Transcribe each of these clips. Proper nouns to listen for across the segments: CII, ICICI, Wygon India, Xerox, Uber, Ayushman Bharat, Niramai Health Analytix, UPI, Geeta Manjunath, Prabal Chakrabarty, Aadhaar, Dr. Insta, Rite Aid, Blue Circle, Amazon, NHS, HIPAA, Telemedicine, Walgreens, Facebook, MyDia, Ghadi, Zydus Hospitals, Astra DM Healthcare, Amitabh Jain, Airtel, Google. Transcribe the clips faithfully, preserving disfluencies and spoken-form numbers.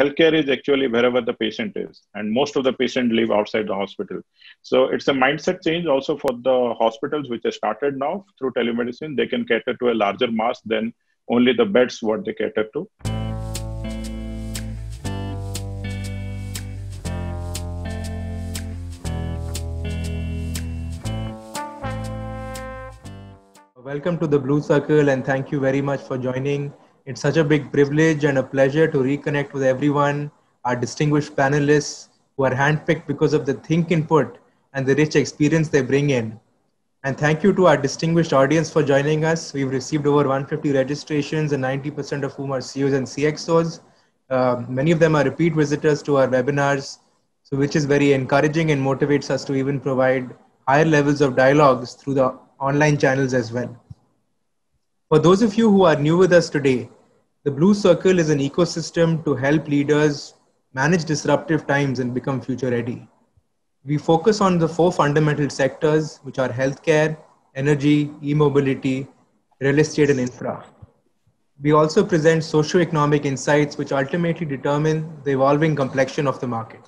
healthcare is actually wherever the patient is, and most of the patients live outside the hospital. So it's a mindset change also for the hospitals which have started now through telemedicine. They can cater to a larger mass than only the beds what they cater to. Welcome to the Blue Circle, and thank you very much for joining. It's such a big privilege and a pleasure to reconnect with everyone, our distinguished panelists who are handpicked because of the think input and the rich experience they bring in. And thank you to our distinguished audience for joining us. We've received over one hundred fifty registrations, and ninety percent of whom are C E Os and C X Os. Uh, many of them are repeat visitors to our webinars, so which is very encouraging and motivates us to even provide higher levels of dialogues through the online channels as well. For those of you who are new with us today, the Blue Circle is an ecosystem to help leaders manage disruptive times and become future ready. We focus on the four fundamental sectors, which are healthcare, energy, e-mobility, real estate, and infra. We also present socioeconomic insights, which ultimately determine the evolving complexion of the market.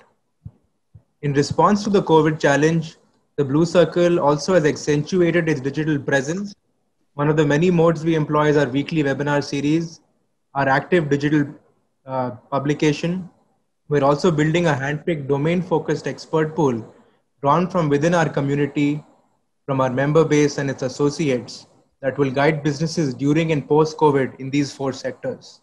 In response to the COVID challenge, the Blue Circle also has accentuated its digital presence. One of the many modes we employ is our weekly webinar series, our active digital uh, publication. We're also building a handpicked domain-focused expert pool drawn from within our community, from our member base and its associates, that will guide businesses during and post-COVID in these four sectors.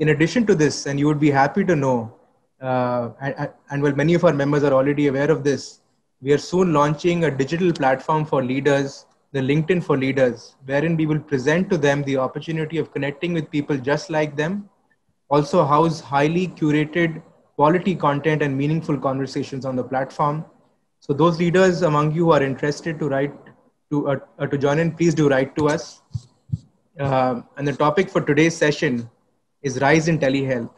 In addition to this, and you would be happy to know, uh, and, and well, many of our members are already aware of this, we are soon launching a digital platform for leaders, the LinkedIn for Leaders, wherein we will present to them the opportunity of connecting with people just like them, also house highly curated quality content and meaningful conversations on the platform. So those leaders among you who are interested to write to, uh, uh, to join in, please do write to us. Uh, and the topic for today's session is Rise in Telehealth.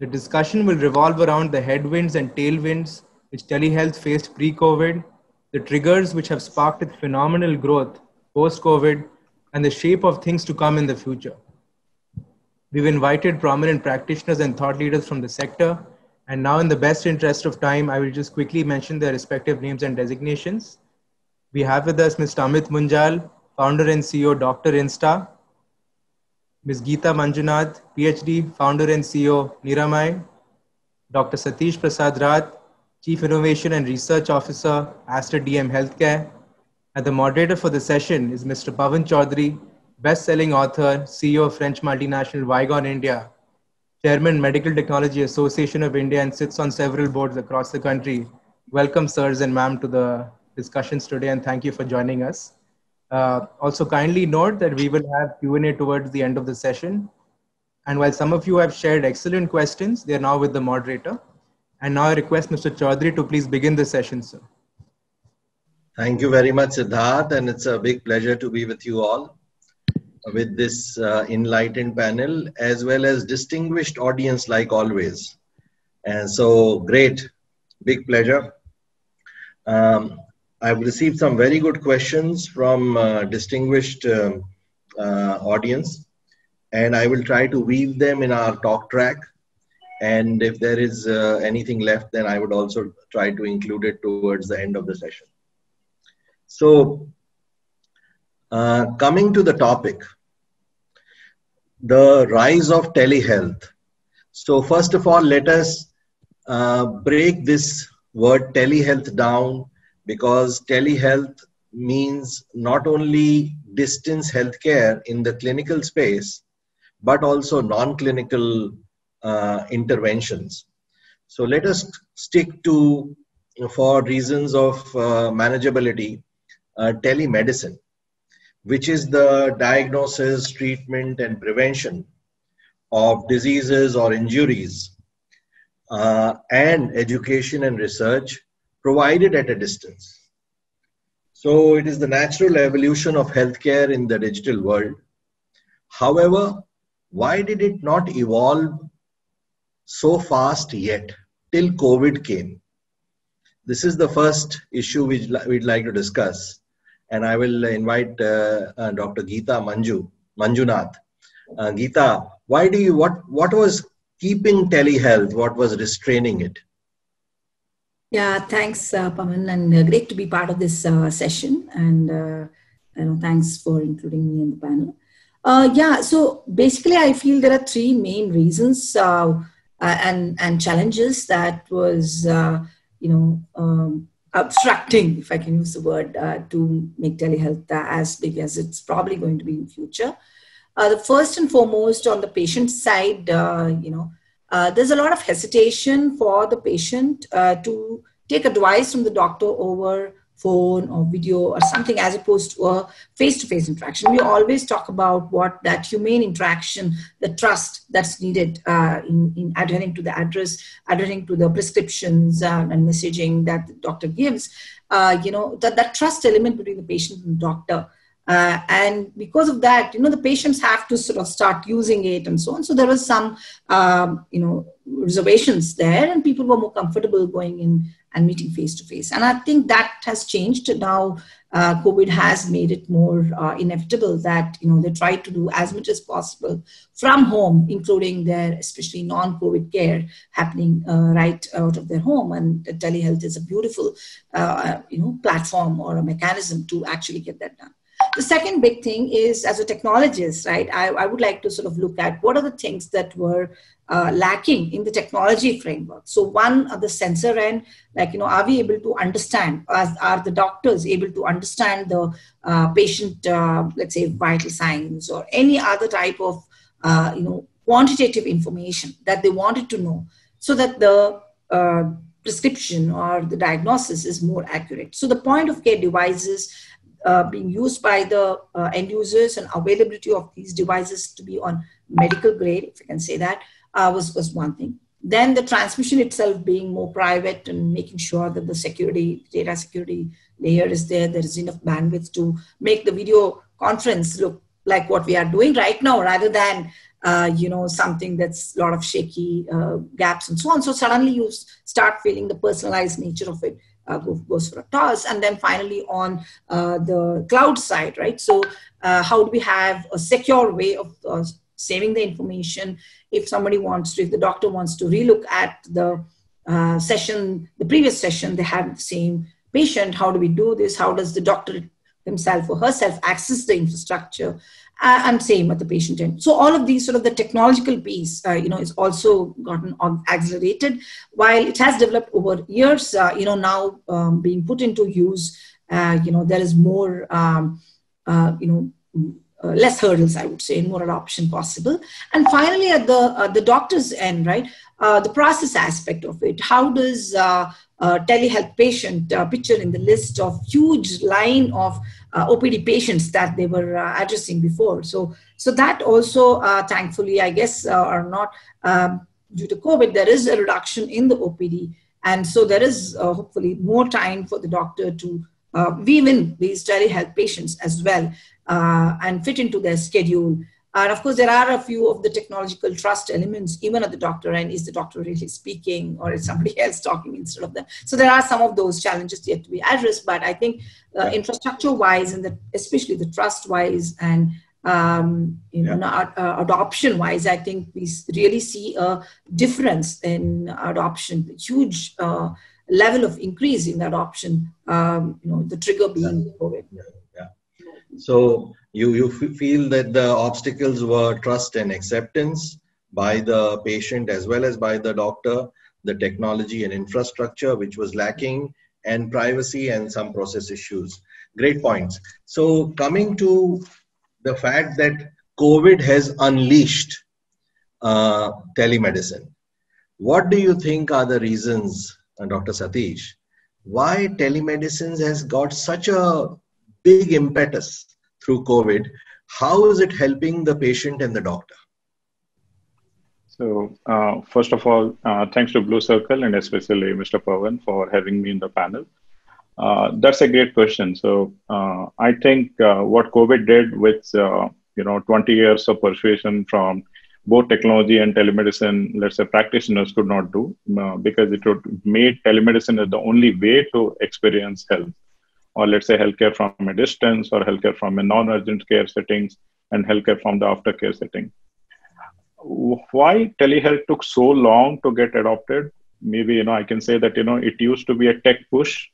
The discussion will revolve around the headwinds and tailwinds which telehealth faced pre-COVID, the triggers which have sparked its phenomenal growth post-COVID, and the shape of things to come in the future. We've invited prominent practitioners and thought leaders from the sector, and now in the best interest of time, I will just quickly mention their respective names and designations. We have with us Mister Amit Munjal, founder and C E O, Doctor Insta; Miz Geeta Manjunath, P H D, founder and C E O, Niramai; Doctor Satish Prasad-Rath, Chief Innovation and Research Officer, Astra D M Healthcare. And the moderator for the session is Mister Pavan Chaudhary, best-selling author, C E O of French multinational Wygon India, Chairman, Medical Technology Association of India, and sits on several boards across the country. Welcome, sirs and ma'am, to the discussions today, and thank you for joining us. Uh, also, kindly note that we will have Q and A towards the end of the session. And while some of you have shared excellent questions, they are now with the moderator. And now I request Mister Chaudhary to please begin the session, sir. Thank you very much, Siddharth, and it's a big pleasure to be with you all, with this uh, enlightened panel, as well as distinguished audience like always. And so, great, big pleasure. Um, I've received some very good questions from uh, distinguished uh, uh, audience, and I will try to weave them in our talk track. And if there is uh, anything left, then I would also try to include it towards the end of the session. So, uh, coming to the topic, the rise of telehealth. So, first of all, let us uh, break this word telehealth down, because telehealth means not only distance healthcare in the clinical space, but also non-clinical Uh, interventions. So let us stick to, for reasons of uh, manageability, uh, telemedicine, which is the diagnosis, treatment, and prevention of diseases or injuries, uh, and education and research provided at a distance. So it is the natural evolution of healthcare in the digital world. However, why did it not evolve so fast yet, till COVID came? This is the first issue which we'd like to discuss. And I will invite uh, uh, Doctor Geeta Manju, Manjunath. Uh, Geeta, why do you, what, what was keeping telehealth, what was restraining it? Yeah, thanks, uh, Pavan, and uh, great to be part of this uh, session. And uh, you know, thanks for including me in the panel. Uh, yeah, so basically, I feel there are three main reasons uh, and and challenges that was uh, you know um, obstructing, if I can use the word, uh, to make telehealth as big as it's probably going to be in future. Uh, the first and foremost on the patient side, uh, you know, uh, there's a lot of hesitation for the patient uh, to take advice from the doctor over phone or video or something as opposed to a face-to-face interaction. We always talk about what that humane interaction, the trust that's needed uh, in, in adhering to the address, adhering to the prescriptions uh, and messaging that the doctor gives, uh, you know, that, that trust element between the patient and the doctor. Uh, and because of that, you know, the patients have to sort of start using it and so on. So there was some, um, you know, reservations there, and people were more comfortable going in and meeting face-to-face. And I think that has changed now. Uh, COVID has made it more uh, inevitable that, you know, they try to do as much as possible from home, including their, especially non-COVID care happening uh, right out of their home. And telehealth is a beautiful, uh, you know, platform or a mechanism to actually get that done. The second big thing is, as a technologist, right, I, I would like to sort of look at what are the things that were uh, lacking in the technology framework. So one of the sensor end, like, you know, are we able to understand, are the doctors able to understand the uh, patient, uh, let's say, vital signs or any other type of, uh, you know, quantitative information that they wanted to know so that the uh, prescription or the diagnosis is more accurate. So the point of care devices Uh, being used by the uh, end users and availability of these devices to be on medical grade, if I can say that, uh, was, was one thing. Then the transmission itself being more private and making sure that the security, data security layer is there, there is enough bandwidth to make the video conference look like what we are doing right now, rather than Uh, you know, something that's a lot of shaky uh, gaps and so on. So suddenly you start feeling the personalized nature of it uh, goes for a toss. And then finally on uh, the cloud side, right? So uh, how do we have a secure way of uh, saving the information? If somebody wants to, if the doctor wants to relook at the uh, session, the previous session, they have the same patient. How do we do this? How does the doctor himself or herself access the infrastructure? And same at the patient end. So all of these sort of the technological piece, uh, you know, is also gotten accelerated while it has developed over years, uh, you know, now um, being put into use, uh, you know, there is more, um, uh, you know, uh, less hurdles, I would say, and more adoption possible. And finally, at the, uh, the doctor's end, right, uh, the process aspect of it, how does uh, Uh, telehealth patient uh, picture in the list of huge line of uh, O P D patients that they were uh, addressing before. So, so that also, uh, thankfully, I guess, uh, or not, um, due to COVID, there is a reduction in the O P D. And so there is uh, hopefully more time for the doctor to uh, weave in these telehealth patients as well uh, and fit into their schedule. And of course, there are a few of the technological trust elements, even at the doctor end. Is the doctor really speaking, or is somebody else talking instead of them? So there are some of those challenges yet to be addressed. But I think uh, yeah. infrastructure-wise, and the, especially the trust-wise and um, you yeah. know ad uh, adoption-wise, I think we really see a difference in adoption. The huge uh, level of increase in the adoption. Um, you know, the trigger being COVID. Yeah. Yeah. So you, you feel that the obstacles were trust and acceptance by the patient as well as by the doctor, the technology and infrastructure which was lacking, and privacy and some process issues. Great points. So coming to the fact that COVID has unleashed uh, telemedicine, what do you think are the reasons, uh, Doctor Satish, why telemedicine has got such a big impetus through COVID? How is it helping the patient and the doctor? So uh, first of all, uh, thanks to Blue Circle and especially Mister Pavan for having me in the panel. Uh, that's a great question. So uh, I think uh, what COVID did with, uh, you know, twenty years of persuasion from both technology and telemedicine, let's say practitioners could not do uh, because it made telemedicine the only way to experience health, or let's say healthcare from a distance, or healthcare from a non-urgent care settings, and healthcare from the aftercare setting. why telehealth took so long to get adopted? Maybe, you know, I can say that, you know, it used to be a tech push.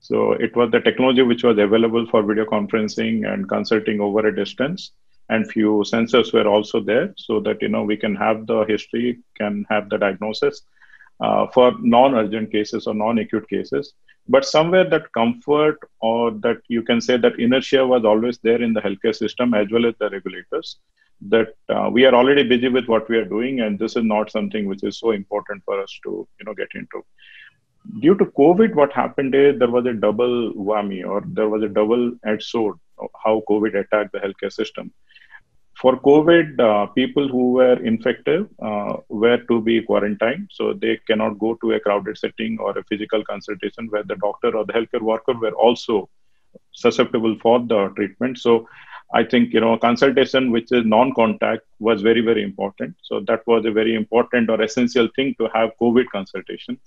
So it was the technology which was available for video conferencing and consulting over a distance, and few sensors were also there so that, you know, we can have the history, can have the diagnosis uh, for non-urgent cases or non-acute cases. But somewhere that comfort, or that you can say that inertia, was always there in the healthcare system as well as the regulators, that uh, we are already busy with what we are doing, and this is not something which is so important for us to, you know, get into. Due to COVID, what happened is there was a double whammy, or there was a double-edged sword, how COVID attacked the healthcare system. For COVID, uh, people who were infected uh, were to be quarantined, so they cannot go to a crowded setting or a physical consultation where the doctor or the healthcare worker were also susceptible for the treatment. So I think, you know, consultation which is non-contact was very, very important. So that was a very important or essential thing to have COVID consultation.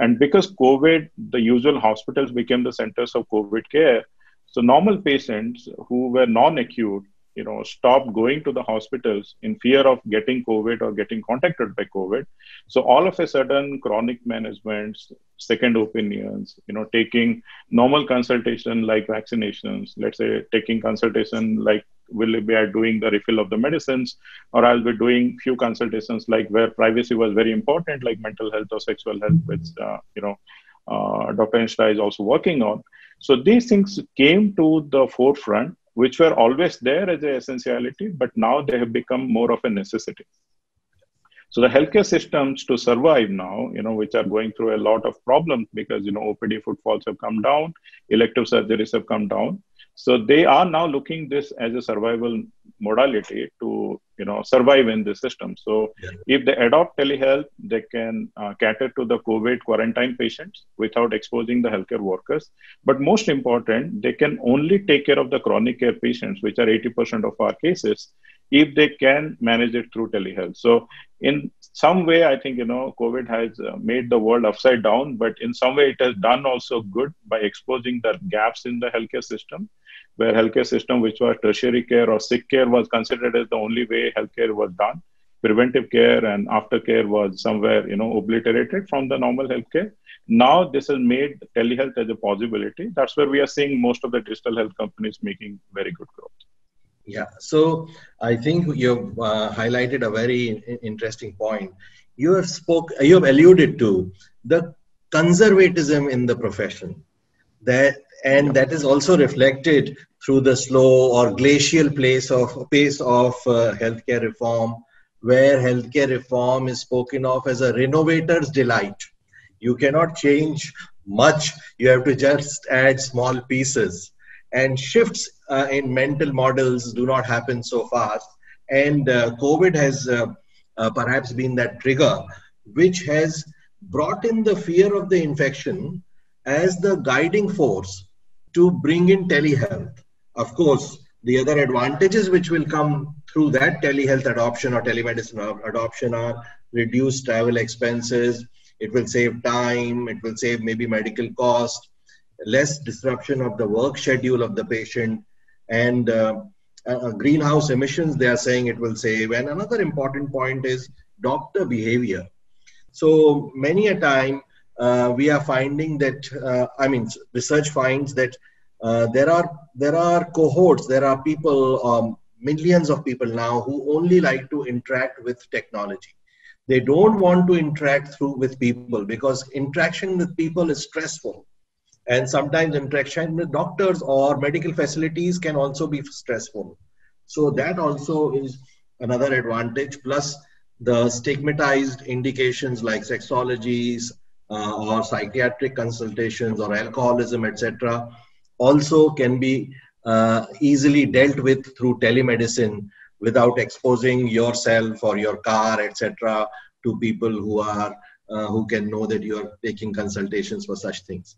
And because COVID, the usual hospitals became the centers of COVID care. So normal patients who were non-acute, you know, stopped going to the hospitals in fear of getting COVID or getting contacted by COVID. So all of a sudden, chronic managements, second opinions, you know, taking normal consultation like vaccinations, let's say taking consultation like, will it be doing the refill of the medicines, or I'll be doing few consultations like where privacy was very important, like mental health or sexual health, which, uh, you know, uh, Doctor Insta is also working on. So these things came to the forefront, which were always there as an essentiality, but now they have become more of a necessity. So the healthcare systems to survive now, you know, which are going through a lot of problems because, you know, O P D footfalls have come down, elective surgeries have come down. So they are now looking this as a survival modality to, you know, survive in the system. So yeah. If they adopt telehealth, they can uh, cater to the COVID quarantine patients without exposing the healthcare workers. But most important, they can only take care of the chronic care patients, which are eighty percent of our cases, if they can manage it through telehealth. So in some way, I think, you know, COVID has made the world upside down, but in some way it has done also good by exposing the gaps in the healthcare system, where healthcare system, which was tertiary care or sick care, was considered as the only way healthcare was done. Preventive care and aftercare was somewhere, you know, obliterated from the normal healthcare. Now this has made telehealth as a possibility. That's where we are seeing most of the digital health companies making very good growth. Yeah, so I think you've uh, highlighted a very interesting point. You have spoke, you have alluded to the conservatism in the profession, that, and that is also reflected through the slow or glacial pace of pace of uh, healthcare reform, where healthcare reform is spoken of as a renovator's delight. You cannot change much; you have to just add small pieces. And shifts uh, in mental models do not happen so fast. And uh, COVID has uh, uh, perhaps been that trigger, which has brought in the fear of the infection as the guiding force to bring in telehealth. Of course, the other advantages which will come through that telehealth adoption or telemedicine adoption are reduced travel expenses. It will save time. It will save maybe medical costs, less disruption of the work schedule of the patient, and uh, uh, greenhouse emissions, they are saying it will save. And another important point is doctor behavior. So many a time uh, we are finding that, uh, I mean, research finds that uh, there are there are cohorts, there are people, um, millions of people now who only like to interact with technology. They don't want to interact through with people because interaction with people is stressful. And sometimes interaction with doctors or medical facilities can also be stressful. So that also is another advantage, plus the stigmatized indications like sexologies uh, or psychiatric consultations or alcoholism, et cetera, also can be uh, easily dealt with through telemedicine without exposing yourself or your car, et cetera, to people who are uh, who can know that you are taking consultations for such things.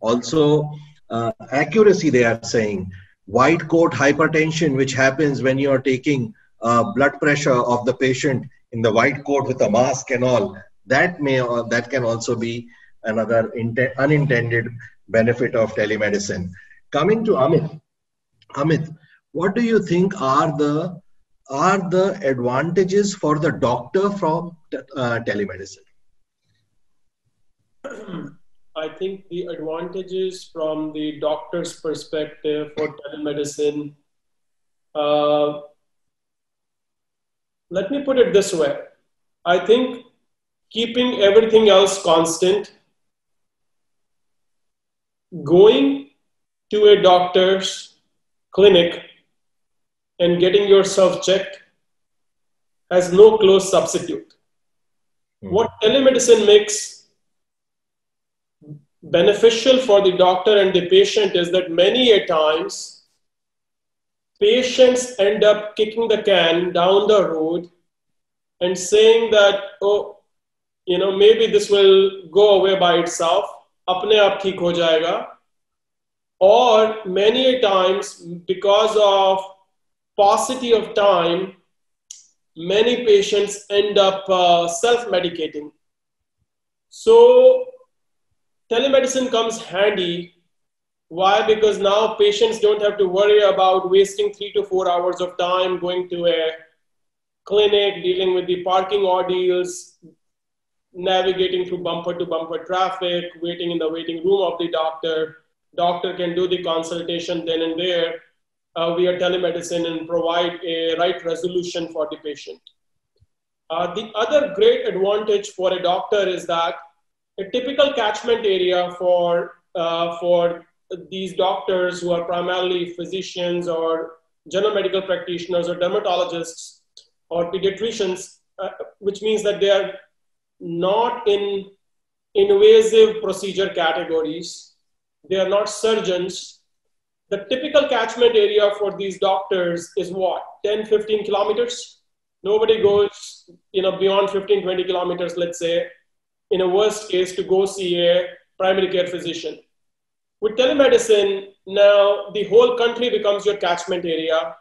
Also, uh, accuracy, they are saying, white coat hypertension, which happens when you are taking uh, blood pressure of the patient in the white coat with a mask and all, that may uh, that can also be another unintended benefit of telemedicine. Coming to Amit, Amit, what do you think are the are the advantages for the doctor from te uh, telemedicine? I think the advantages from the doctor's perspective for telemedicine, uh, let me put it this way. I think keeping everything else constant, going to a doctor's clinic and getting yourself checked has no close substitute. Mm-hmm. What telemedicine makes beneficial for the doctor and the patient is that many a times patients end up kicking the can down the road and saying that, oh, you know, maybe this will go away by itself, apne aap theek ho jayega. Or many a times, because of paucity of time, many patients end up uh, self-medicating. So telemedicine comes handy. Why? Because now patients don't have to worry about wasting three to four hours of time going to a clinic, dealing with the parking ordeals, navigating through bumper to bumper traffic, waiting in the waiting room of the doctor. Doctor can do the consultation then and there. Uh, via telemedicine and provide a right resolution for the patient. Uh, the other great advantage for a doctor is that a typical catchment area for, uh, for these doctors who are primarily physicians or general medical practitioners or dermatologists or pediatricians, uh, which means that they are not in invasive procedure categories. They are not surgeons. The typical catchment area for these doctors is what, ten, fifteen kilometers? Nobody goes, you know, beyond fifteen, twenty kilometers, let's say, in a worst case to go see a primary care physician. With telemedicine, now the whole country becomes your catchment area.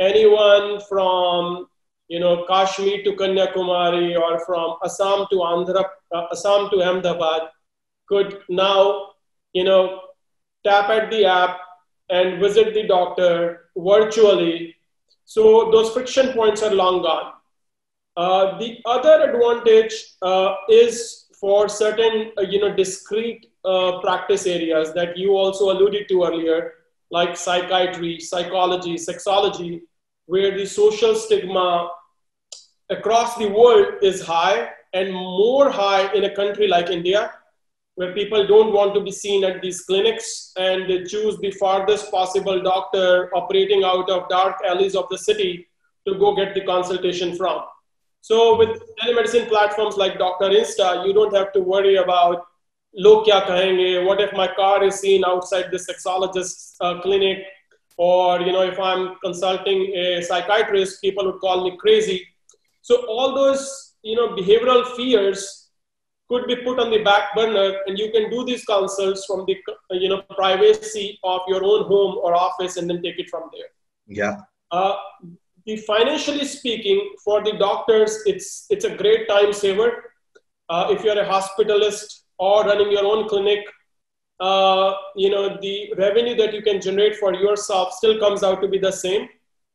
Anyone from, you know, Kashmir to Kanyakumari or from Assam to Andhra, uh, Assam to Ahmedabad could now, you know, tap at the app and visit the doctor virtually. So those friction points are long gone. Uh, the other advantage uh, is for certain, uh, you know, discrete uh, practice areas that you also alluded to earlier, like psychiatry, psychology, sexology, where the social stigma across the world is high and more high in a country like India, where people don't want to be seen at these clinics and they choose the farthest possible doctor operating out of dark alleys of the city to go get the consultation from. So with telemedicine platforms like Doctor Insta, you don't have to worry about log kya kahenge, what if my car is seen outside the sexologist's uh, clinic, or you know, if I'm consulting a psychiatrist, people would call me crazy. So all those, you know, behavioral fears could be put on the back burner, and you can do these consults from the, you know, privacy of your own home or office and then take it from there. Yeah. Uh, the financially speaking, for the doctors, it's, it's a great time saver. Uh, if you're a hospitalist or running your own clinic, uh, you know, the revenue that you can generate for yourself still comes out to be the same,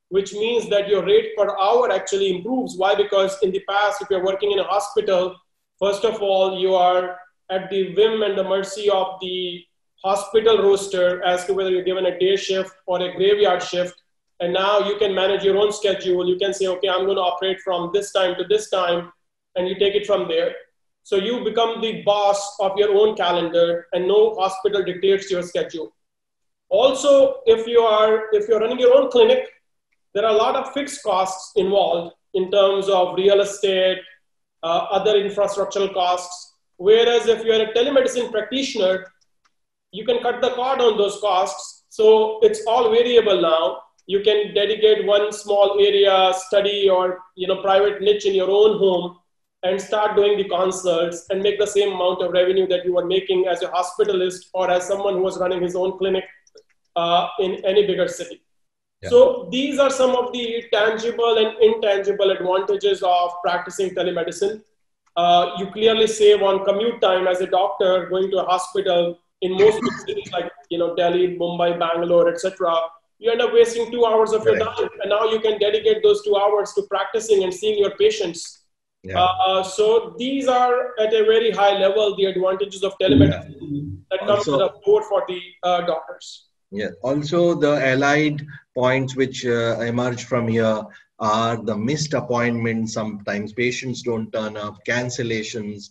which means that your rate per hour actually improves. Why? Because in the past, if you're working in a hospital, first of all, you are at the whim and the mercy of the hospital roster as to whether you're given a day shift or a graveyard shift. And now you can manage your own schedule. You can say, okay, I'm going to operate from this time to this time, and you take it from there. So you become the boss of your own calendar, and no hospital dictates your schedule. Also, if you are, if you're running your own clinic, there are a lot of fixed costs involved in terms of real estate, Uh, other infrastructural costs. Whereas if you're a telemedicine practitioner, you can cut the cord on those costs. So it's all variable now. You can dedicate one small area, study, or you know, private niche in your own home and start doing the consults and make the same amount of revenue that you were making as a hospitalist or as someone who was running his own clinic uh, in any bigger city. Yeah. So these are some of the tangible and intangible advantages of practicing telemedicine. Uh, you clearly save on commute time as a doctor going to a hospital in most cities like you know Delhi, Mumbai, Bangalore, et cetera. you end up wasting two hours of Correct. your time. And now you can dedicate those two hours to practicing and seeing your patients. Yeah. Uh, so these are at a very high level, the advantages of telemedicine yeah. that come also, to the fore for the uh, doctors. Yeah. Also, the allied points which uh, emerge from here are the missed appointments. Sometimes patients don't turn up, cancellations.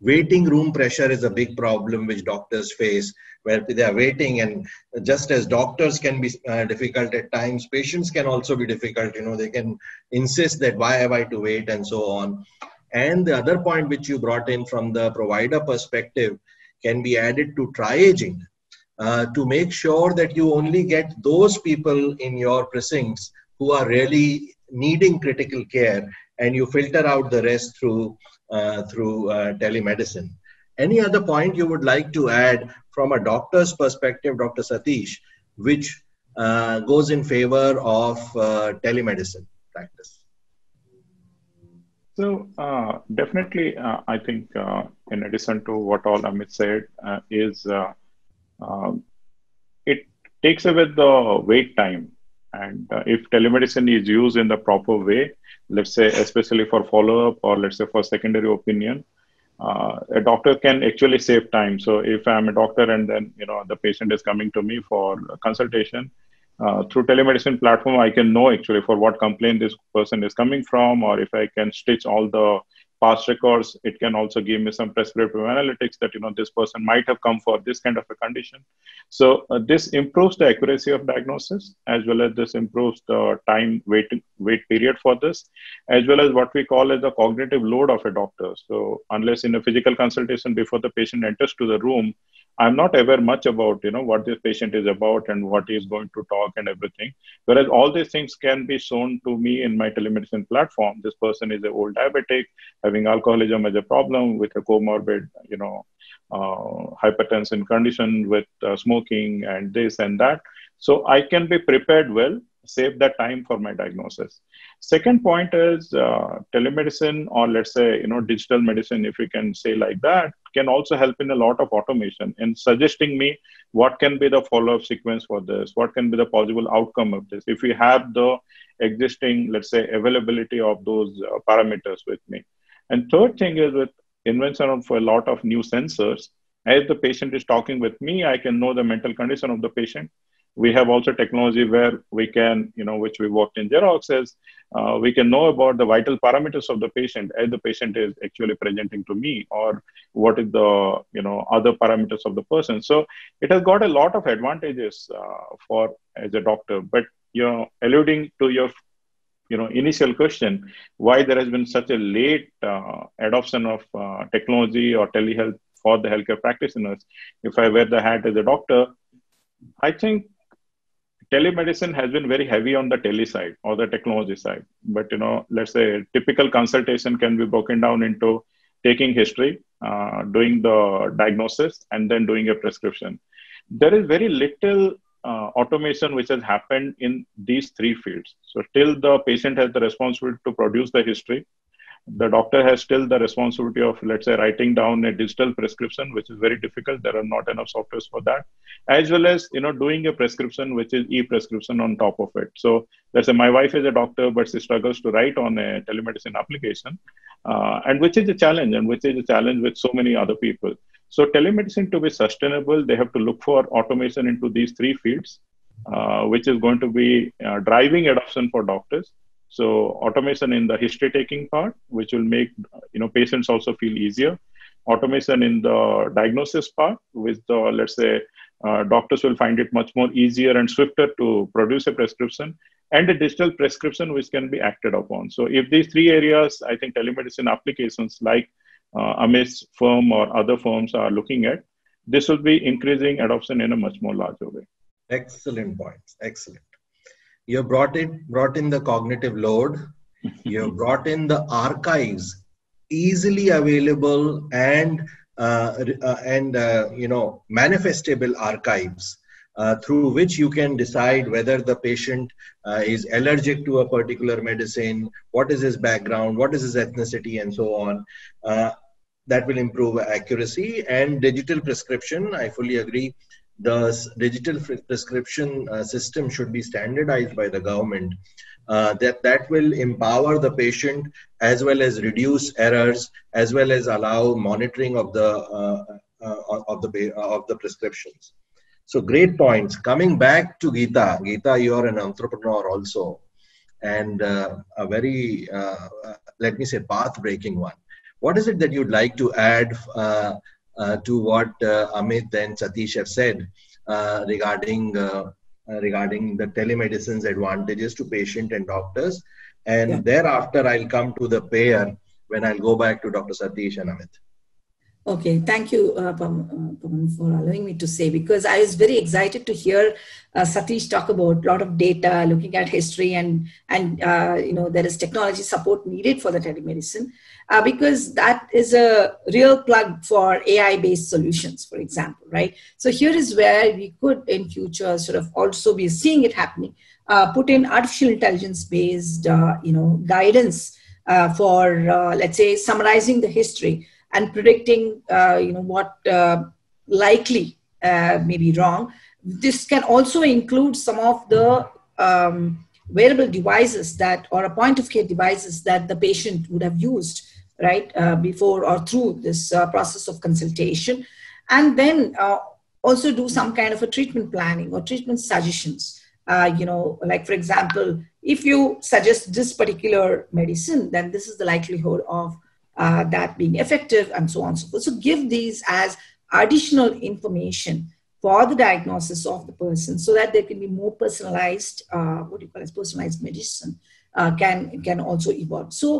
Waiting room pressure is a big problem which doctors face, where they are waiting, and just as doctors can be uh, difficult at times, patients can also be difficult. You know, they can insist that why have I to wait and so on. And the other point which you brought in from the provider perspective can be added to triaging uh, to make sure that you only get those people in your precincts who are really needing critical care, and you filter out the rest through Uh, through uh, telemedicine. Any other point you would like to add from a doctor's perspective, Doctor Satish, which uh, goes in favor of uh, telemedicine practice? So uh, definitely, uh, I think uh, in addition to what all Amit said, uh, is uh, uh, it takes away the wait time. And uh, if telemedicine is used in the proper way, let's say especially for follow-up or let's say for secondary opinion, uh, a doctor can actually save time. So if I'm a doctor and then, you know, the patient is coming to me for consultation, uh, through telemedicine platform, I can know actually for what complaint this person is coming from, or if I can stitch all the past records, it can also give me some prescriptive analytics that, you know, this person might have come for this kind of a condition. So uh, this improves the accuracy of diagnosis, as well as this improves the time waiting wait period for this, as well as what we call as the cognitive load of a doctor. So unless in a physical consultation before the patient enters to the room, I'm not aware much about, you know, what this patient is about and what he is going to talk and everything. Whereas all these things can be shown to me in my telemedicine platform. This person is an old diabetic, having alcoholism as a problem, with a comorbid, you know, uh, hypertension condition, with uh, smoking and this and that. So I can be prepared well, save that time for my diagnosis. Second point is uh, telemedicine, or let's say, you know, digital medicine, if we can say like that, can also help in a lot of automation in suggesting me what can be the follow-up sequence for this, what can be the possible outcome of this, if we have the existing, let's say, availability of those uh, parameters with me. And third thing is with invention of a lot of new sensors, as the patient is talking with me, I can know the mental condition of the patient. We have also technology where we can, you know, which we worked in Xerox, is uh, we can know about the vital parameters of the patient as the patient is actually presenting to me, or what is the, you know, other parameters of the person. So it has got a lot of advantages uh, for as a doctor. But, you know, alluding to your, you know, initial question, why there has been such a late uh, adoption of uh, technology or telehealth for the healthcare practitioners. If I wear the hat as a doctor, I think telemedicine has been very heavy on the tele side or the technology side. But, you know, let's say a typical consultation can be broken down into taking history, uh, doing the diagnosis, and then doing a prescription. There is very little uh, automation which has happened in these three fields. So till the patient has the responsibility to produce the history, the doctor has still the responsibility of, let's say, writing down a digital prescription, which is very difficult. There are not enough softwares for that, as well as, you know, doing a prescription, which is e-prescription on top of it. So let's say my wife is a doctor, but she struggles to write on a telemedicine application, uh, and which is a challenge, and which is a challenge with so many other people. So telemedicine, to be sustainable, they have to look for automation into these three fields, uh, which is going to be uh, driving adoption for doctors. So automation in the history taking part, which will make, you know, patients also feel easier. Automation in the diagnosis part, with the, let's say, uh, doctors will find it much more easier and swifter to produce a prescription, and a digital prescription which can be acted upon. So if these three areas, I think telemedicine applications like uh, Amit's firm or other firms are looking at, this will be increasing adoption in a much more larger way. Excellent points. Excellent. You brought in, brought in the cognitive load, you brought in the archives, easily available and, uh, uh, and uh, you know, manifestable archives uh, through which you can decide whether the patient uh, is allergic to a particular medicine, what is his background, what is his ethnicity, and so on. Uh, that will improve accuracy. And digital prescription, I fully agree, the digital prescription uh, system should be standardized by the government. Uh, that, that will empower the patient as well as reduce errors, as well as allow monitoring of the, uh, uh, of the, of the prescriptions. So great points. Coming back to Geeta. Geeta, you are an entrepreneur also, and uh, a very, uh, let me say, path-breaking one. What is it that you'd like to add uh, uh, to what uh, Amit and Satish have said uh, regarding uh, uh, regarding the telemedicine's advantages to patient and doctors? And yeah. Thereafter, I'll come to the payer when I'll go back to Doctor Satish and Amit. Okay, thank you, uh, Pavan, for allowing me to say, because I was very excited to hear uh, Satish talk about a lot of data, looking at history, and, and uh, you know, there is technology support needed for the telemedicine, uh, because that is a real plug for A I-based solutions, for example, right? So here is where we could, in future, sort of also be seeing it happening, uh, put in artificial intelligence-based, uh, you know, guidance uh, for, uh, let's say, summarizing the history, and predicting, uh, you know, what uh, likely uh, may be wrong. This can also include some of the um, wearable devices that, or a point of care devices that the patient would have used, right, uh, before or through this uh, process of consultation. And then uh, also do some kind of a treatment planning or treatment suggestions. Uh, you know, like for example, if you suggest this particular medicine, then this is the likelihood of Uh, that being effective, and so on and so forth. So give these as additional information for the diagnosis of the person, so that there can be more personalized, uh, what do you call as personalized medicine, uh, can, can also evolve. So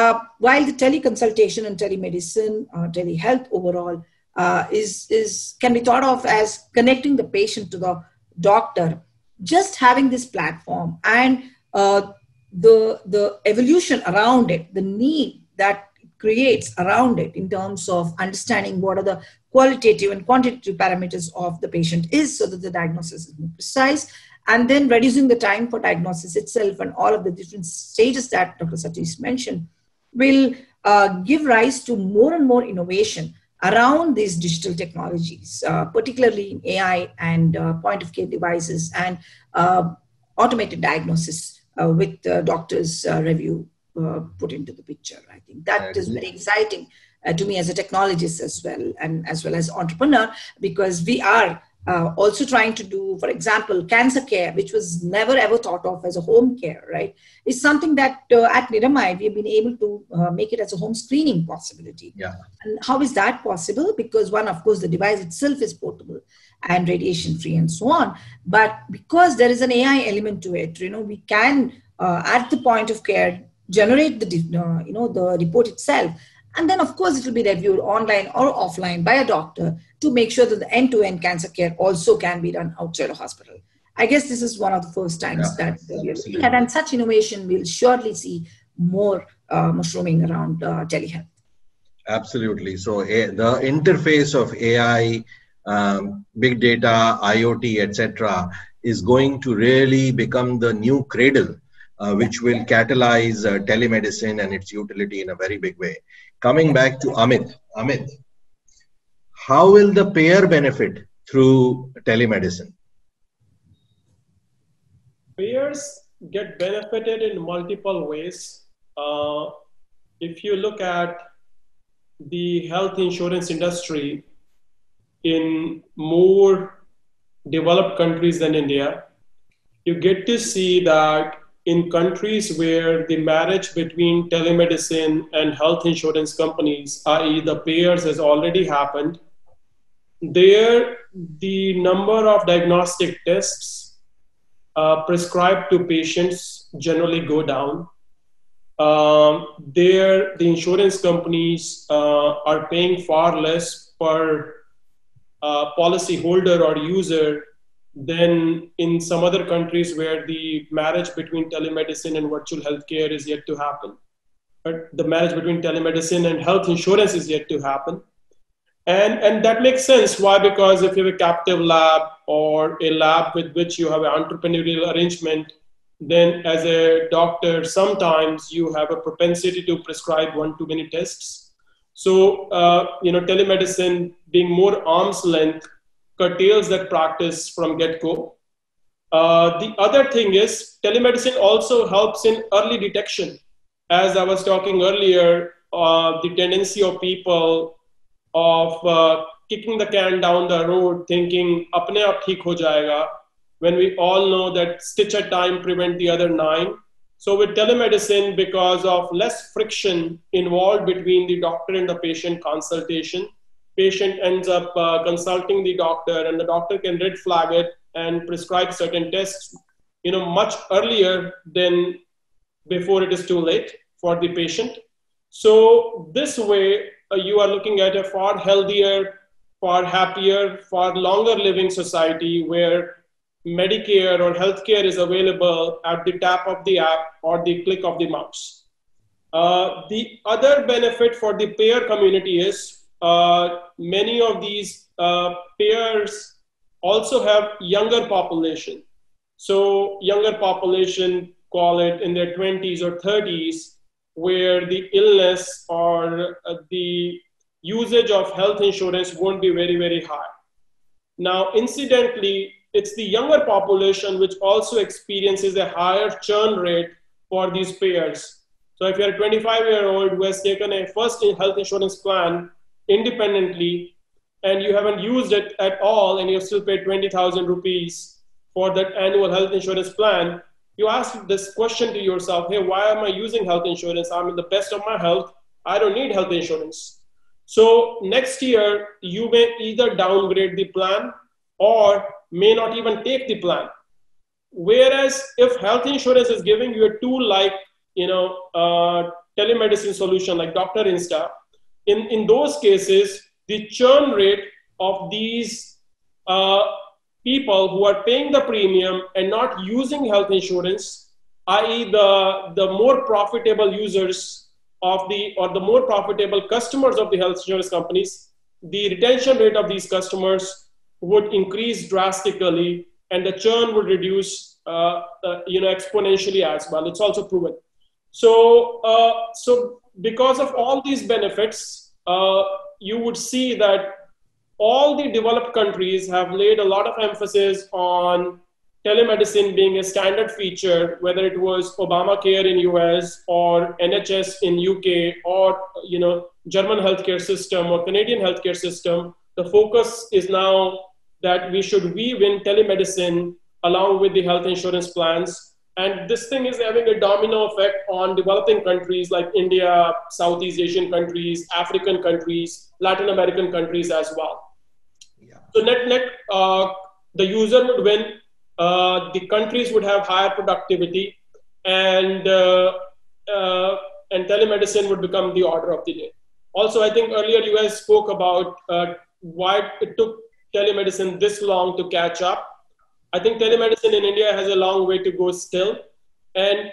uh, while the teleconsultation and telemedicine, uh, telehealth overall, uh, is, is, can be thought of as connecting the patient to the doctor, just having this platform and uh, the, the evolution around it, the need that creates around it in terms of understanding what are the qualitative and quantitative parameters of the patient is, so that the diagnosis is more precise, and then reducing the time for diagnosis itself and all of the different stages that Doctor Satish mentioned will uh, give rise to more and more innovation around these digital technologies, uh, particularly in A I and uh, point of care devices and uh, automated diagnosis uh, with uh, doctors' uh, review Uh, put into the picture. I think that is very exciting uh, to me as a technologist as well, and as well as entrepreneur, because we are uh, also trying to do, for example, cancer care, which was never ever thought of as a home care, right? It's something that uh, at Niramai, we've been able to uh, make it as a home screening possibility. Yeah. And how is that possible? Because one, of course, the device itself is portable and radiation free and so on. But because there is an A I element to it, you know, we can, uh, at the point of care, generate the uh, you know the report itself, and then of course it will be reviewed online or offline by a doctor to make sure that the end-to-end cancer care also can be done outside a hospital. I guess this is one of the first times yeah, that we are looking at, and such innovation we'll surely see more uh, mushrooming around uh, telehealth. Absolutely. So a, the interface of A I, um, big data, I O T, et cetera, is going to really become the new cradle. Uh, which will catalyze uh, telemedicine and its utility in a very big way. Coming back to Amit. Amit, how will the payer benefit through telemedicine? Payers get benefited in multiple ways. Uh, if you look at the health insurance industry in more developed countries than India, you get to see that in countries where the marriage between telemedicine and health insurance companies, that is the payers, has already happened, there the number of diagnostic tests uh, prescribed to patients generally go down. Um, there the insurance companies uh, are paying far less per uh, policy holder or user than in some other countries where the marriage between telemedicine and virtual healthcare is yet to happen. But the marriage between telemedicine and health insurance is yet to happen. And, and that makes sense. Why? Because if you have a captive lab or a lab with which you have an entrepreneurial arrangement, then as a doctor, sometimes you have a propensity to prescribe one too many tests. So, uh, you know, telemedicine being more arm's length curtails that practice from get-go. Uh, the other thing is telemedicine also helps in early detection. As I was talking earlier, uh, the tendency of people of uh, kicking the can down the road, thinking apne aap theek ho jayega, when we all know that stitch at time prevent the other nine. So with telemedicine, because of less friction involved between the doctor and the patient consultation, patient ends up uh, consulting the doctor, and the doctor can red flag it and prescribe certain tests, you know, much earlier than before it is too late for the patient. So this way, uh, you are looking at a far healthier, far happier, far longer living society where Medicare or healthcare is available at the tap of the app or the click of the mouse. Uh, the other benefit for the payer community is uh, many of these uh, payers also have younger population. So younger population, call it in their twenties or thirties, where the illness or uh, the usage of health insurance won't be very, very high. Now, incidentally, it's the younger population which also experiences a higher churn rate for these payers. So if you're a twenty-five-year-old who has taken a first health insurance plan independently and you haven't used it at all and you still paid twenty thousand rupees for that annual health insurance plan, you ask this question to yourself, hey, why am I using health insurance? I'm in the best of my health. I don't need health insurance. So next year, you may either downgrade the plan or may not even take the plan. Whereas if health insurance is giving you a tool like, you know, uh, telemedicine solution like Doctor Insta, in, in those cases, the churn rate of these uh, people who are paying the premium and not using health insurance, that is the, the more profitable users of the, or the more profitable customers of the health insurance companies, the retention rate of these customers would increase drastically and the churn would reduce uh, uh, you know, exponentially as well. It's also proven. So, uh, so because of all these benefits, uh, you would see that all the developed countries have laid a lot of emphasis on telemedicine being a standard feature, whether it was Obamacare in U S or N H S in U K or, you know, German healthcare system or Canadian healthcare system. The focus is now that we should weave in telemedicine along with the health insurance plans. And this thing is having a domino effect on developing countries like India, Southeast Asian countries, African countries, Latin American countries as well. Yeah. So net, net, uh, the user would win, uh, the countries would have higher productivity, and, uh, uh, and telemedicine would become the order of the day. Also, I think earlier you guys spoke about uh, why it took telemedicine this long to catch up. I think telemedicine in India has a long way to go still. And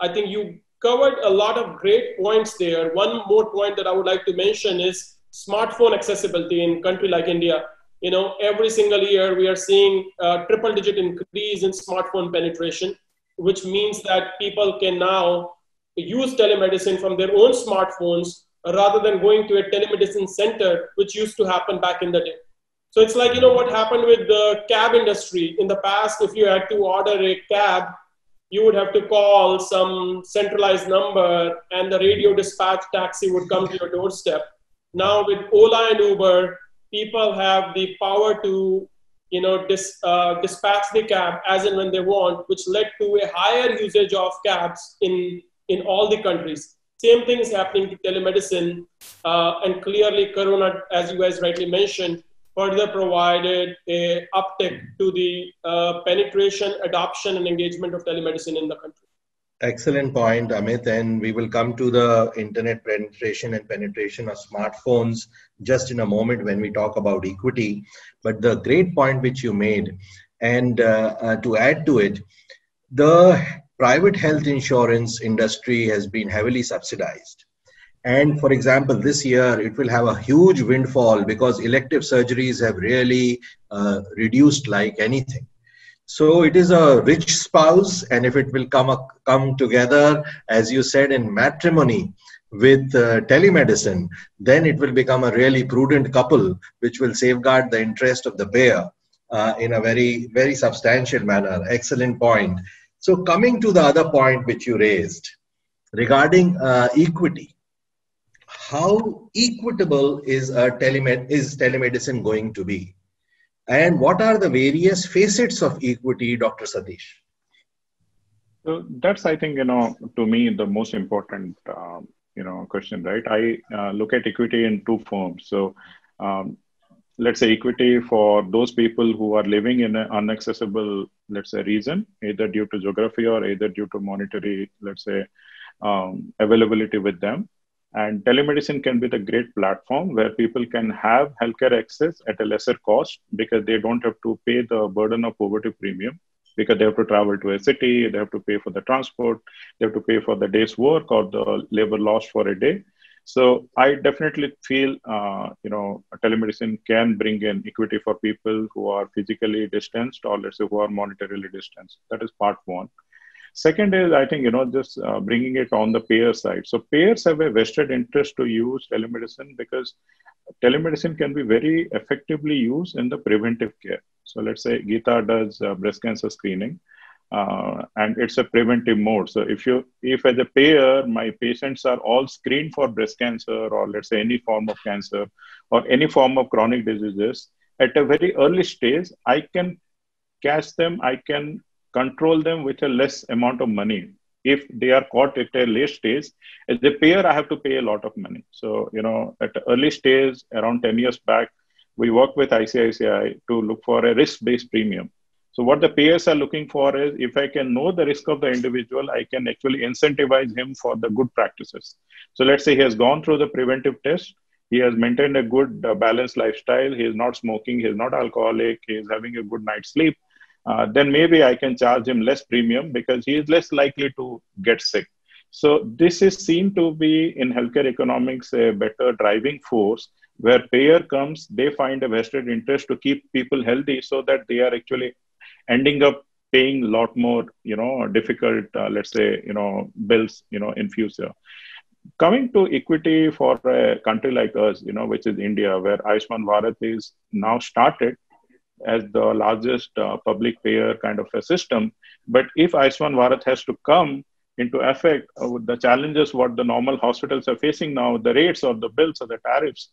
I think you covered a lot of great points there. One more point that I would like to mention is smartphone accessibility in a country like India. You know, every single year we are seeing a triple digit increase in smartphone penetration, which means that people can now use telemedicine from their own smartphones rather than going to a telemedicine center, which used to happen back in the day. So it's like, you know, what happened with the cab industry. In the past, if you had to order a cab, you would have to call some centralized number and the radio dispatch taxi would come to your doorstep. Now with Ola and Uber, people have the power to, you know, dis, uh, dispatch the cab as and when they want, which led to a higher usage of cabs in, in all the countries. Same thing is happening to telemedicine, uh, and clearly Corona, as you guys rightly mentioned, further provided an uptick to the uh, penetration, adoption, and engagement of telemedicine in the country. Excellent point, Amit. And we will come to the internet penetration and penetration of smartphones just in a moment when we talk about equity. But the great point which you made, and uh, uh, to add to it, the private health insurance industry has been heavily subsidized. And for example, this year, it will have a huge windfall because elective surgeries have really uh, reduced like anything. So it is a rich spouse, and if it will come, come together, as you said, in matrimony, with uh, telemedicine, then it will become a really prudent couple, which will safeguard the interest of the payer uh, in a very, very substantial manner. Excellent point. So coming to the other point which you raised regarding uh, equity, how equitable is, a telemed is telemedicine going to be? And what are the various facets of equity, Doctor Satish? So that's, I think, you know, to me, the most important, um, you know, question, right? I uh, look at equity in two forms. So um, let's say equity for those people who are living in an inaccessible, let's say, region, either due to geography or either due to monetary, let's say, um, availability with them. And telemedicine can be the great platform where people can have healthcare access at a lesser cost because they don't have to pay the burden of poverty premium, because they have to travel to a city, they have to pay for the transport, they have to pay for the day's work or the labor lost for a day. So I definitely feel, uh, you know, telemedicine can bring in equity for people who are physically distanced or let's say who are monetarily distanced. That is part one. Second is, I think, you know, just uh, bringing it on the payer side. So payers have a vested interest to use telemedicine because telemedicine can be very effectively used in the preventive care. So let's say Geeta does uh, breast cancer screening uh, and it's a preventive mode. So if you, if as a payer, my patients are all screened for breast cancer or let's say any form of cancer or any form of chronic diseases at a very early stage, I can catch them, I can control them with a less amount of money. If they are caught at a late stage, as a payer, I have to pay a lot of money. So, you know, at the early stage, around ten years back, we worked with I C I C I to look for a risk-based premium. So what the payers are looking for is, if I can know the risk of the individual, I can actually incentivize him for the good practices. So let's say he has gone through the preventive test. He has maintained a good uh, balanced lifestyle. He is not smoking. He is not alcoholic. He is having a good night's sleep. Uh, then maybe I can charge him less premium because he is less likely to get sick. So this is seen to be in healthcare economics a better driving force where payer comes, they find a vested interest to keep people healthy so that they are actually ending up paying a lot more, you know, difficult, uh, let's say, you know, bills, you know, in future. Coming to equity for a country like us, you know, which is India, where Ayushman Bharat is now started as the largest uh, public payer kind of a system. But if Ayushman Bharat has to come into effect, uh, the challenges what the normal hospitals are facing now, the rates or the bills or the tariffs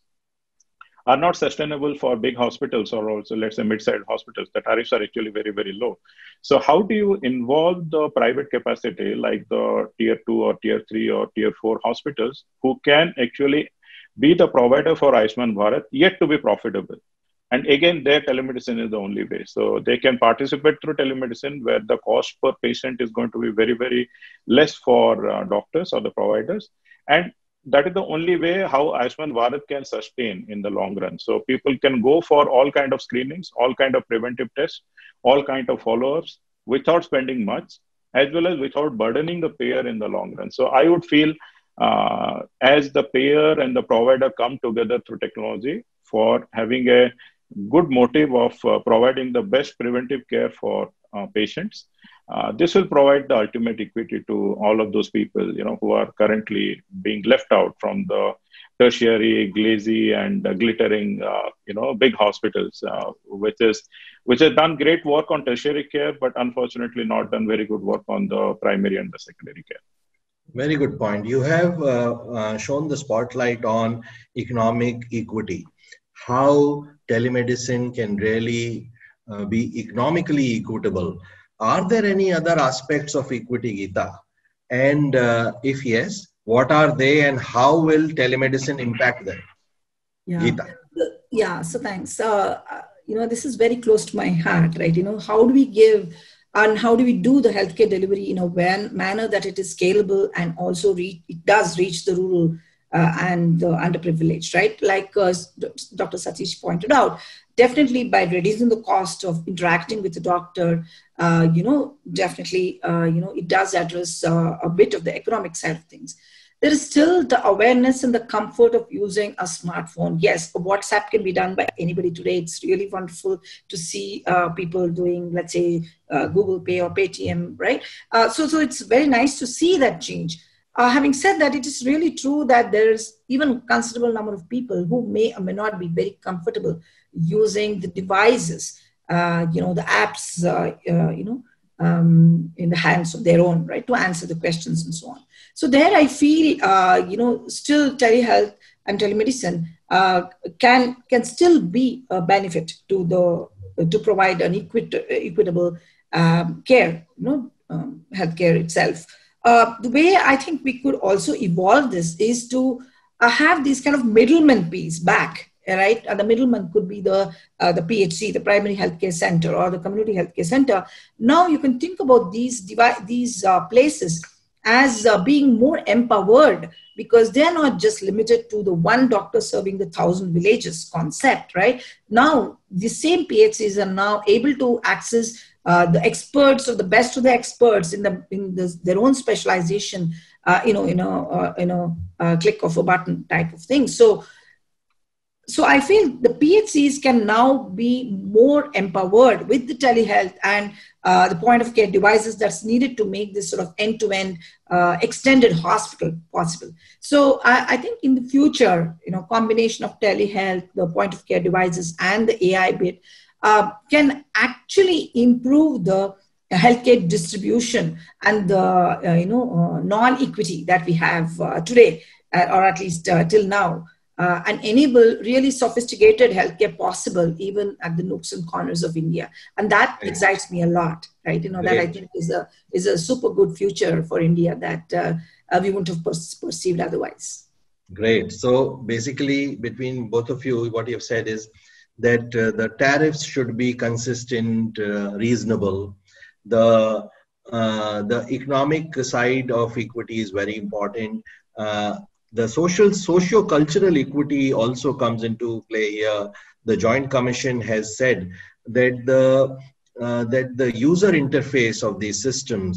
are not sustainable for big hospitals or also let's say mid-sized hospitals. The tariffs are actually very, very low. So how do you involve the private capacity like the tier two or tier three or tier four hospitals who can actually be the provider for Ayushman Bharat yet to be profitable? And again, their telemedicine is the only way. So they can participate through telemedicine where the cost per patient is going to be very, very less for uh, doctors or the providers. And that is the only way how Ayushman Bharat can sustain in the long run. So people can go for all kind of screenings, all kind of preventive tests, all kind of follow-ups without spending much, as well as without burdening the payer in the long run. So I would feel uh, as the payer and the provider come together through technology for having a good motive of uh, providing the best preventive care for uh, patients. Uh, this will provide the ultimate equity to all of those people, you know, who are currently being left out from the tertiary, glazy, and uh, glittering, uh, you know, big hospitals, uh, which is which has done great work on tertiary care, but unfortunately not done very good work on the primary and the secondary care. Very good point. You have uh, uh, shown the spotlight on economic equity, how telemedicine can really uh, be economically equitable. Are there any other aspects of equity, Geeta? And uh, if yes, what are they and how will telemedicine impact them? Yeah. Geeta. Yeah, so thanks. Uh, you know, this is very close to my heart, right? You know, how do we give and how do we do the healthcare delivery in a manner that it is scalable and also reach, it does reach the rural Uh, and the underprivileged, right? Like uh, Doctor Satish pointed out, definitely by reducing the cost of interacting with the doctor, uh, you know, definitely, uh, you know, it does address uh, a bit of the economic side of things. There is still the awareness and the comfort of using a smartphone. Yes, WhatsApp can be done by anybody today. It's really wonderful to see uh, people doing, let's say, uh, Google Pay or Paytm, right? Uh, so, so it's very nice to see that change. Uh, having said that, it is really true that there is even a considerable number of people who may or may not be very comfortable using the devices, uh, you know, the apps, uh, uh, you know, um, in the hands of their own, right, to answer the questions and so on. So there I feel, uh, you know, still telehealth and telemedicine uh, can can still be a benefit to the to provide an equit equitable um, care, you know, um, healthcare itself. Uh, the way I think we could also evolve this is to uh, have these kind of middleman piece back, right? And the middleman could be the, uh, the P H C, the primary healthcare center, or the community healthcare center. Now you can think about these, device, these uh, places as uh, being more empowered, because they're not just limited to the one doctor serving the thousand villages concept, right? Now, the same P H Cs are now able to access Uh, the experts or the best of the experts in the in the, their own specialization, uh, you know, in a uh, in a uh, click of a button type of thing. So, so I feel the P H Cs can now be more empowered with the telehealth and uh, the point of care devices that's needed to make this sort of end to end uh, extended hospital possible. So I, I think in the future, you know, combination of telehealth, the point of care devices, and the A I bit. Uh, can actually improve the healthcare distribution and the uh, you know uh, non-equity that we have uh, today, uh, or at least uh, till now, uh, and enable really sophisticated healthcare possible even at the nooks and corners of India. And that yeah. excites me a lot, right? You know that yeah. I think is a is a super good future for India that uh, uh, we wouldn't have per- perceived otherwise. Great. So basically, between both of you, what you have said is that uh, the tariffs should be consistent, uh, reasonable. The, uh, the economic side of equity is very important. Uh, the social, socio-cultural equity also comes into play here. The Joint Commission has said that the, uh, that the user interface of these systems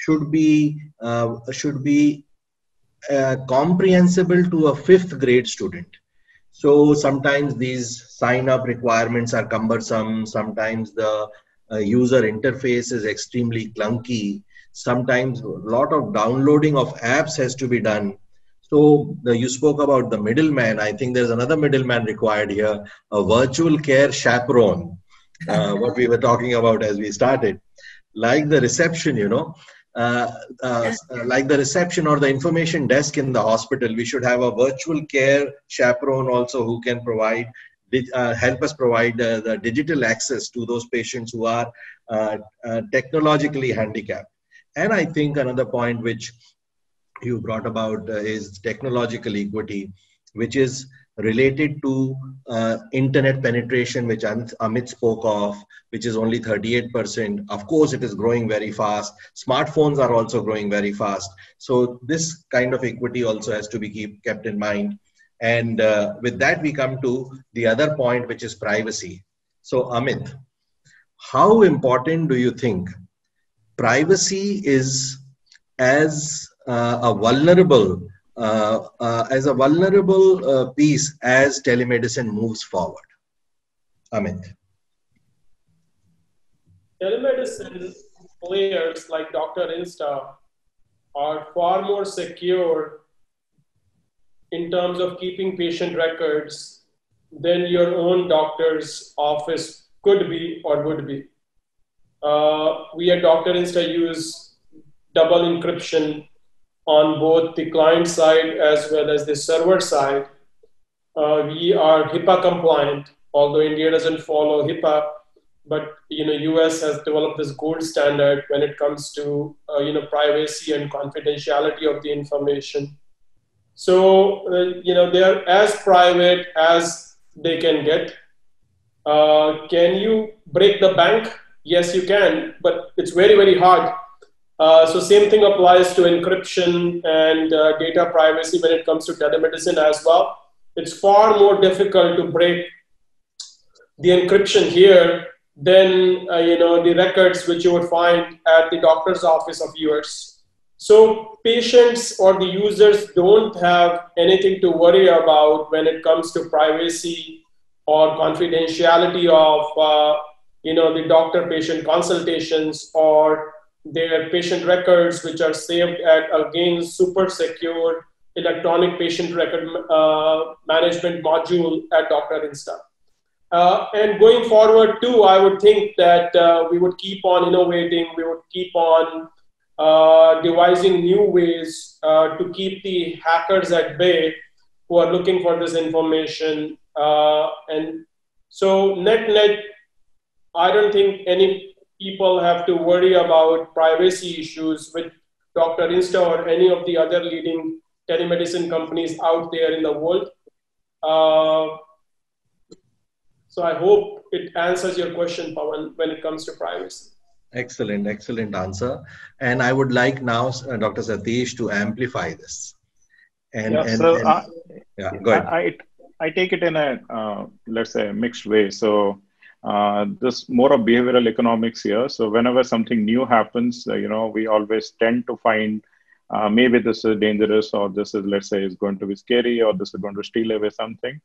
should be, uh, should be uh, comprehensible to a fifth grade student. So sometimes these sign-up requirements are cumbersome. Sometimes the uh, user interface is extremely clunky. Sometimes a lot of downloading of apps has to be done. So the, you spoke about the middleman. I think there's another middleman required here, a virtual care chaperone, uh, what we were talking about as we started. Like the reception, you know, uh, uh, like the reception or the information desk in the hospital, we should have a virtual care chaperone also who can provide Uh, help us provide uh, the digital access to those patients who are uh, uh, technologically handicapped. And I think another point which you brought about uh, is technological equity, which is related to uh, internet penetration, which Amit spoke of, which is only thirty-eight percent. Of course, it is growing very fast. Smartphones are also growing very fast. So this kind of equity also has to be keep, kept in mind. And uh, with that, we come to the other point, which is privacy. So, Amit, how important do you think privacy is as uh, a vulnerable, uh, uh, as a vulnerable uh, piece as telemedicine moves forward? Amit. Telemedicine players like Doctor Insta are far more secure in terms of keeping patient records than your own doctor's office could be or would be. Uh, we at Doctor Insta use double encryption on both the client side as well as the server side. Uh, we are HIPAA compliant, although India doesn't follow HIPAA, but you know, U S has developed this gold standard when it comes to uh, you know, privacy and confidentiality of the information. So, uh, you know, they're as private as they can get. Uh, can you break the bank? Yes, you can, but it's very, very hard. Uh, so same thing applies to encryption and uh, data privacy when it comes to telemedicine as well. It's far more difficult to break the encryption here than, uh, you know, the records which you would find at the doctor's office of yours. So patients or the users don't have anything to worry about when it comes to privacy or confidentiality of, uh, you know, the doctor-patient consultations or their patient records, which are saved at, again, super secured electronic patient record uh, management module at Doctor Insta. Uh, and going forward too, I would think that uh, we would keep on innovating, we would keep on uh, devising new ways uh, to keep the hackers at bay who are looking for this information. Uh, and so net-net, I don't think any people have to worry about privacy issues with Doctor Insta or any of the other leading telemedicine companies out there in the world. Uh, so I hope it answers your question, Pavan, when it comes to privacy. Excellent, excellent answer. And I would like now uh, Doctor Satish to amplify this. And, yeah, and, so, and uh, yeah, go ahead. I, I take it in a, uh, let's say, a mixed way. So Uh, this more of behavioral economics here. So whenever something new happens, uh, you know, we always tend to find uh, maybe this is dangerous, or this is, let's say, is going to be scary, or this is going to steal away something.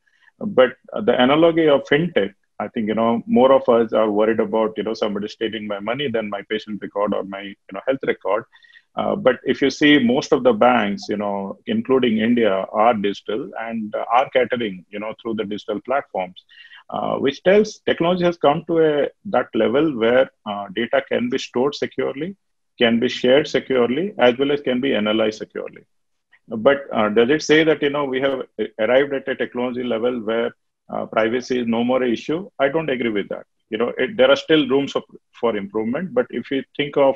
But the analogy of fintech, I think, you know, more of us are worried about, you know, somebody stealing my money than my patient record or my, you know, health record. Uh, but if you see, most of the banks, you know, including India, are digital and uh, are catering, you know, through the digital platforms, uh, which tells technology has come to a that level where uh, data can be stored securely, can be shared securely, as well as can be analyzed securely. But uh, does it say that, you know, we have arrived at a technology level where uh, privacy is no more an issue? I don't agree with that. You know, it, there are still rooms of, for improvement. But if you think of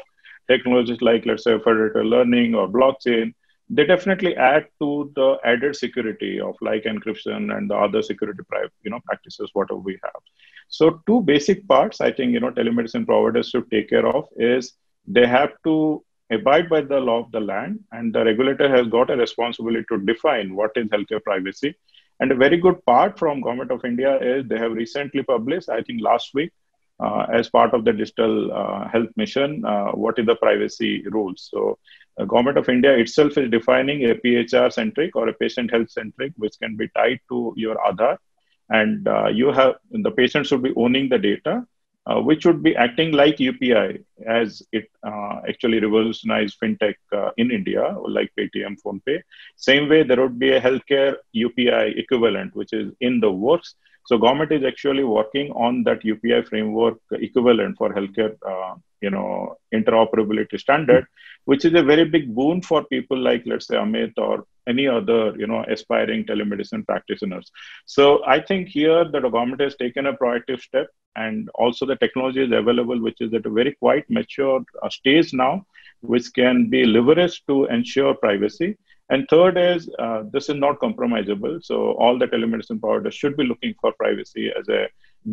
technologies like, let's say, federated learning or blockchain, they definitely add to the added security of like encryption and the other security, you know, practices, whatever we have. So two basic parts, I think, you know, telemedicine providers should take care of is they have to abide by the law of the land, and the regulator has got a responsibility to define what is healthcare privacy. And a very good part from Government of India is they have recently published, I think last week, Uh, as part of the digital uh, health mission, uh, what is the privacy rules? So the uh, Government of India itself is defining a P H R-centric or a patient health-centric, which can be tied to your Aadhaar. And uh, you have, the patient should be owning the data, uh, which should be acting like U P I, as it uh, actually revolutionized fintech uh, in India, like Paytm, PhonePay. Same way, there would be a healthcare U P I equivalent, which is in the works. So government is actually working on that U P I framework equivalent for healthcare, uh, you know, interoperability standard, which is a very big boon for people like, let's say, Amit or any other, you know, aspiring telemedicine practitioners. So I think here that the government has taken a proactive step, and also the technology is available, which is at a very quite mature stage now, which can be leveraged to ensure privacy. And third is, uh, this is not compromisable. So all the telemedicine providers should be looking for privacy as a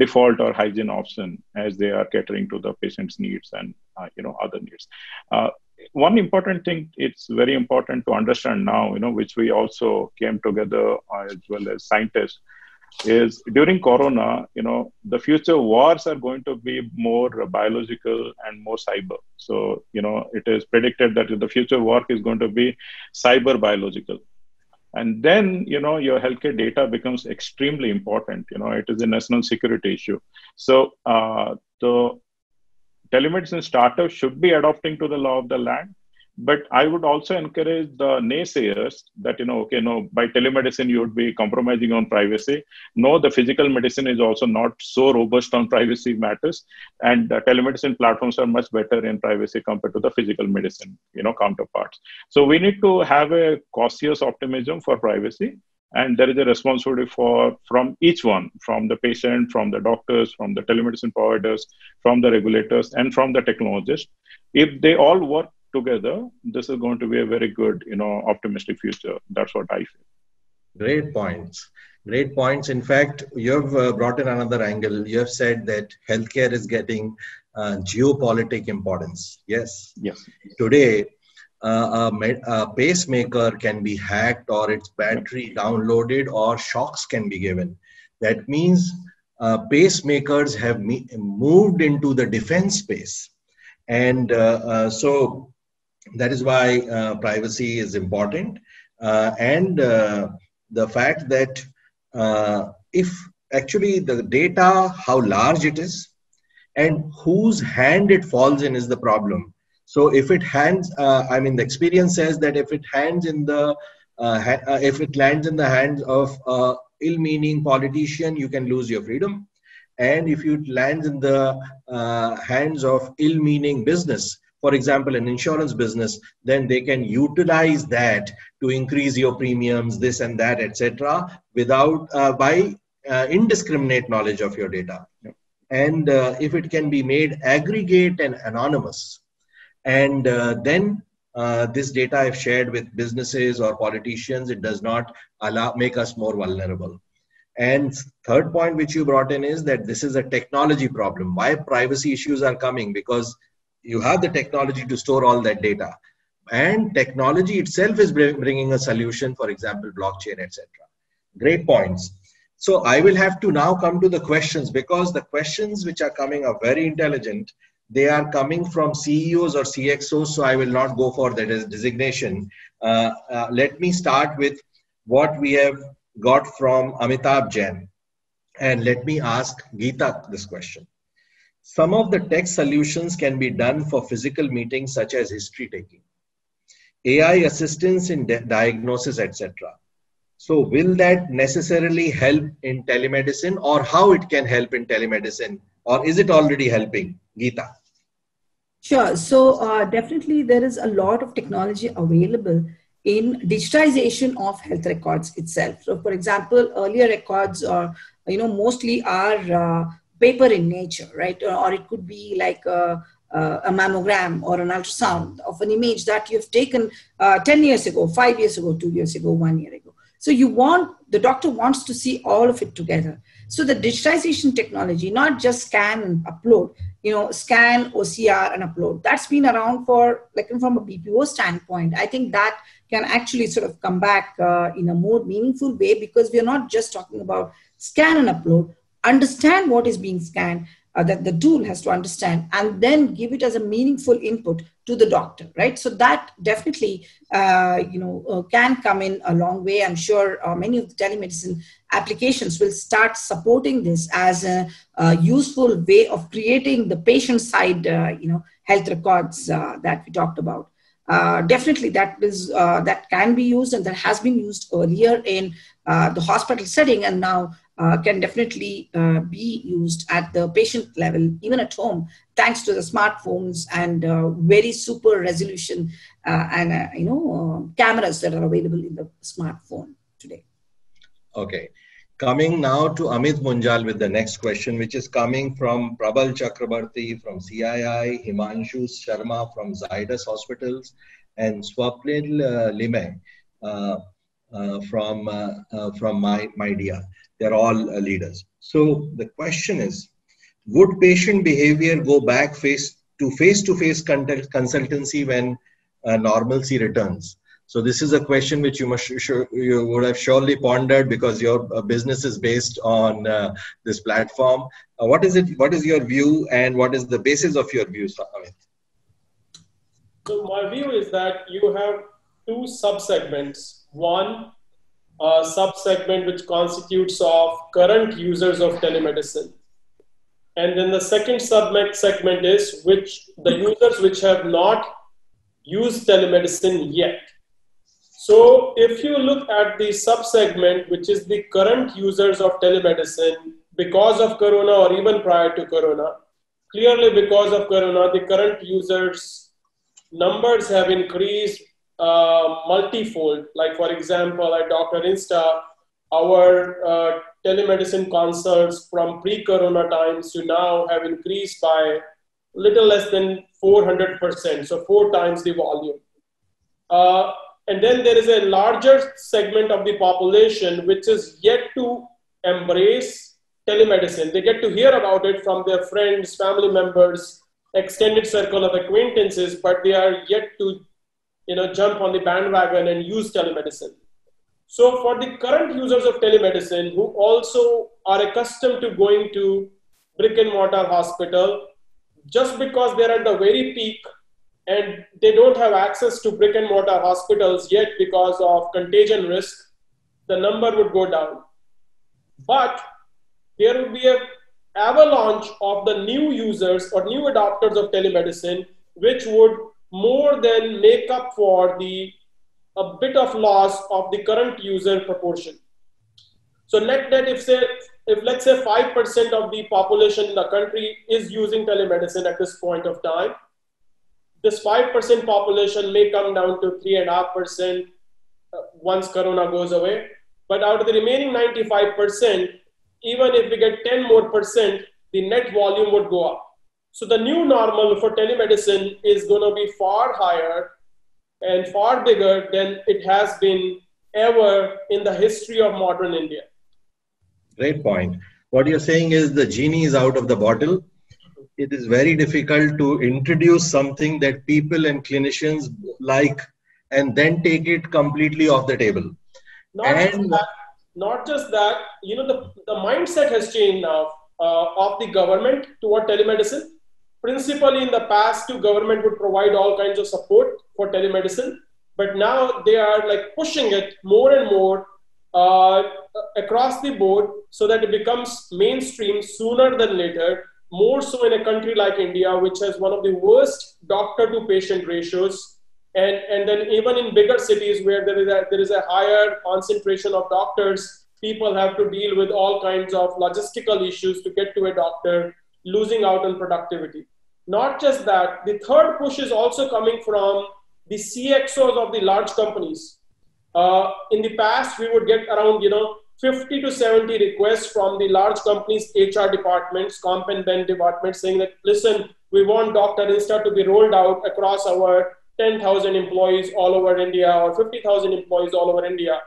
default or hygiene option as they are catering to the patient's needs and, uh, you know, other needs. Uh, one important thing, it's very important to understand now, you know, which we also came together uh, as well as scientists, is during Corona, you know, the future wars are going to be more biological and more cyber. So, you know, it is predicted that the future work is going to be cyber biological. And then, you know, your healthcare data becomes extremely important. You know, it is a national security issue. So uh, the telemedicine startups should be adopting to the law of the land. But I would also encourage the naysayers that, you know, okay, no, by telemedicine, you would be compromising on privacy. No, the physical medicine is also not so robust on privacy matters. And the telemedicine platforms are much better in privacy compared to the physical medicine, you know, counterparts. So we need to have a cautious optimism for privacy. And there is a responsibility for from each one, from the patient, from the doctors, from the telemedicine providers, from the regulators, and from the technologists. If they all work together, this is going to be a very good, you know, optimistic future. That's what I feel. Great points. Great points. In fact, you have uh, brought in another angle. You have said that healthcare is getting uh, geopolitical importance. Yes. Yes. Today, uh, a, a pacemaker can be hacked, or its battery downloaded, or shocks can be given. That means uh, pacemakers have me moved into the defense space. And uh, uh, so, that is why uh, privacy is important, uh, and uh, the fact that uh, if actually the data, how large it is and whose hand it falls in is the problem. So if it hands, uh, I mean, the experience says that if it hands in the, uh, ha uh, if it lands in the hands of uh, ill-meaning politician, you can lose your freedom. And if it lands in the uh, hands of ill-meaning business, for example, an insurance business, then they can utilize that to increase your premiums, this and that, et cetera, without uh, by uh, indiscriminate knowledge of your data. Yeah. And uh, if it can be made aggregate and anonymous, and uh, then uh, this data I've shared with businesses or politicians, it does not allow make us more vulnerable. And third point which you brought in is that this is a technology problem. Why privacy issues are coming? Because you have the technology to store all that data, and technology itself is bringing a solution, for example, blockchain, et cetera. Great points. So I will have to now come to the questions, because the questions which are coming are very intelligent. They are coming from C E Os or C X Os, so I will not go for that as designation. Uh, uh, let me start with what we have got from Amitabh Jain, and let me ask Geeta this question. Some of the tech solutions can be done for physical meetings, such as history taking, A I assistance in diagnosis, et cetera. So will that necessarily help in telemedicine, or how it can help in telemedicine, or is it already helping? Geeta. Sure. So uh, definitely there is a lot of technology available in digitization of health records itself. So for example, earlier records are, you know, mostly are uh, paper in nature, right? Or, or it could be like a, a mammogram or an ultrasound of an image that you've taken uh, ten years ago, five years ago, two years ago, one year ago. So you want, the doctor wants to see all of it together. So the digitization technology, not just scan and upload, you know, scan, O C R and upload, that's been around for, like from a B P O standpoint, I think that can actually sort of come back uh, in a more meaningful way, because we're not just talking about scan and upload, understand what is being scanned, uh, that the tool has to understand, and then give it as a meaningful input to the doctor, right? So that definitely, uh, you know, uh, can come in a long way. I'm sure uh, many of the telemedicine applications will start supporting this as a, a useful way of creating the patient-side, uh, you know, health records uh, that we talked about. Uh, definitely that is, uh, that can be used, and that has been used earlier in uh, the hospital setting, and now uh, can definitely uh, be used at the patient level, even at home, thanks to the smartphones and uh, very super resolution uh, and, uh, you know, uh, cameras that are available in the smartphone today. Okay. Coming now to Amit Munjal with the next question, which is coming from Prabal Chakrabarty from C I I, Himanshu Sharma from Zydus Hospitals, and Swapnil uh, Limay uh, uh, from, uh, uh, from MyDia. They're all uh, leaders. So the question is, would patient behavior go back face to face-to-face -face consultancy when uh, normalcy returns? So this is a question which you must you would have surely pondered, because your business is based on uh, this platform. Uh, what is it? What is your view, and what is the basis of your view, Amit? So my view is that you have two sub-segments. One uh, sub-segment which constitutes of current users of telemedicine, and then the second sub-segment is which the users which have not used telemedicine yet. So if you look at the sub-segment, which is the current users of telemedicine because of Corona or even prior to Corona, clearly because of Corona, the current users' numbers have increased uh, multifold. Like for example, at Doctor Insta, our uh, telemedicine consults from pre-Corona times to now have increased by little less than four hundred percent, so four times the volume. Uh, And then there is a larger segment of the population which is yet to embrace telemedicine. They get to hear about it from their friends, family members, extended circle of acquaintances, but they are yet to, you know, jump on the bandwagon and use telemedicine. So for the current users of telemedicine who also are accustomed to going to brick and mortar hospital, just because they're at the very peak and they don't have access to brick and mortar hospitals yet because of contagion risk, the number would go down. But there would be an avalanche of the new users or new adopters of telemedicine, which would more than make up for the a bit of loss of the current user proportion. So net net, if say if let's say five percent of the population in the country is using telemedicine at this point of time, this five percent population may come down to three and a half percent once Corona goes away. But out of the remaining ninety-five percent, even if we get ten more percent, the net volume would go up. So the new normal for telemedicine is going to be far higher and far bigger than it has been ever in the history of modern India. Great point. What you're saying is the genie is out of the bottle. It is very difficult to introduce something that people and clinicians like and then take it completely off the table. Not, and just, that, not just that, you know, the, the mindset has changed now uh, of the government toward telemedicine. Principally, in the past, the government would provide all kinds of support for telemedicine, but now they are like pushing it more and more uh, across the board so that it becomes mainstream sooner than later, more so in a country like India, which has one of the worst doctor-to-patient ratios, and, and then even in bigger cities where there is, a, there is a higher concentration of doctors, people have to deal with all kinds of logistical issues to get to a doctor, losing out on productivity. Not just that, the third push is also coming from the C X Os of the large companies. Uh, in the past, we would get around, you know, fifty to seventy requests from the large companies' H R departments, comp and ben departments, saying that, listen, we want Doctor Insta to be rolled out across our ten thousand employees all over India or fifty thousand employees all over India.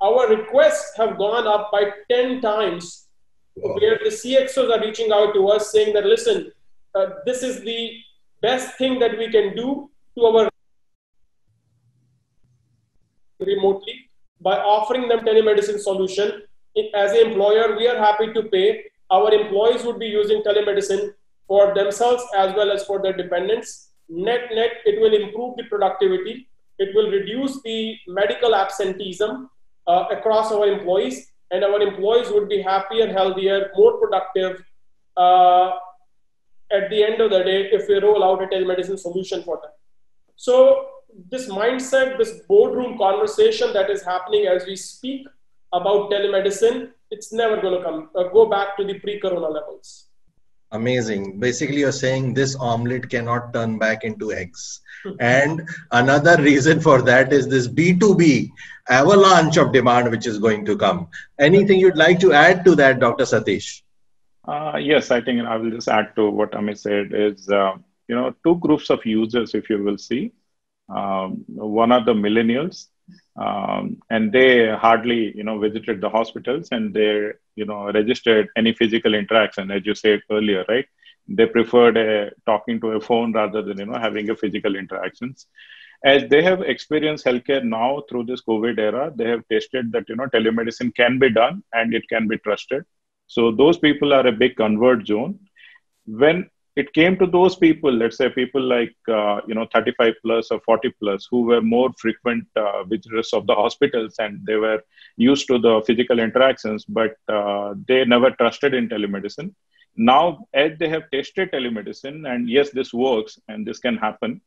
Our requests have gone up by ten times. Wow. Where the C X Os are reaching out to us saying that, listen, uh, this is the best thing that we can do to our remotely by offering them telemedicine solution. As an employer, we are happy to pay. Our employees would be using telemedicine for themselves as well as for their dependents. Net, net, it will improve the productivity. It will reduce the medical absenteeism uh, across our employees. And our employees would be happier, healthier, more productive uh, at the end of the day if we roll out a telemedicine solution for them. So this mindset, this boardroom conversation that is happening as we speak about telemedicine, it's never going to come uh, go back to the pre-corona levels. Amazing. Basically, you're saying this omelette cannot turn back into eggs. And another reason for that is this B two B avalanche of demand which is going to come. Anything you'd like to add to that, Doctor Satish? Uh, yes, I think I will just add to what Amit said is, uh, you know, two groups of users, if you will see. Um, one are the millennials, um, and they hardly, you know, visited the hospitals and they, you know, registered any physical interaction, as you said earlier, right? They preferred uh, talking to a phone rather than, you know, having a physical interactions. As they have experienced healthcare now through this COVID era, they have tested that, you know, telemedicine can be done and it can be trusted. So those people are a big convert zone. When it came to those people, let's say people like, uh, you know, thirty-five plus or forty plus who were more frequent uh, visitors of the hospitals and they were used to the physical interactions, but uh, they never trusted in telemedicine. Now, as they have tested telemedicine, and yes, this works and this can happen.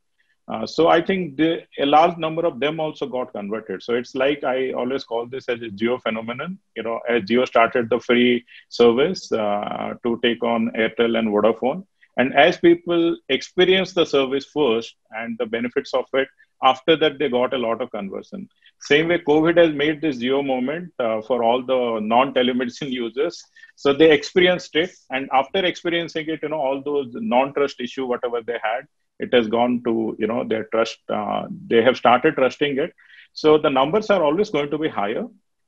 Uh, so I think the, a large number of them also got converted. So it's like I always call this as a Jio phenomenon. You know, as Jio started the free service uh, to take on Airtel and Vodafone. And as people experienced the service first and the benefits of it, after that, they got a lot of conversion. Same way, COVID has made this Jio moment uh, for all the non-telemedicine users. So they experienced it. And after experiencing it, you know, all those non-trust issue, whatever they had, it has gone to, you know, their trust. Uh, they have started trusting it. So the numbers are always going to be higher.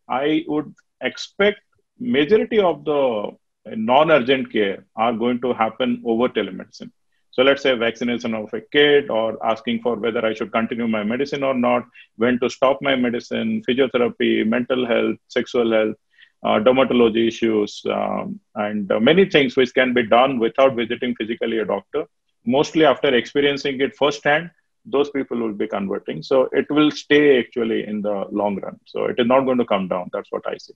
I would expect majority of the non-urgent care are going to happen over telemedicine. So let's say vaccination of a kid or asking for whether I should continue my medicine or not, when to stop my medicine, physiotherapy, mental health, sexual health, uh, dermatology issues, um, and uh, many things which can be done without visiting physically a doctor. Mostly after experiencing it firsthand, those people will be converting. So it will stay actually in the long run. So it is not going to come down. That's what I see.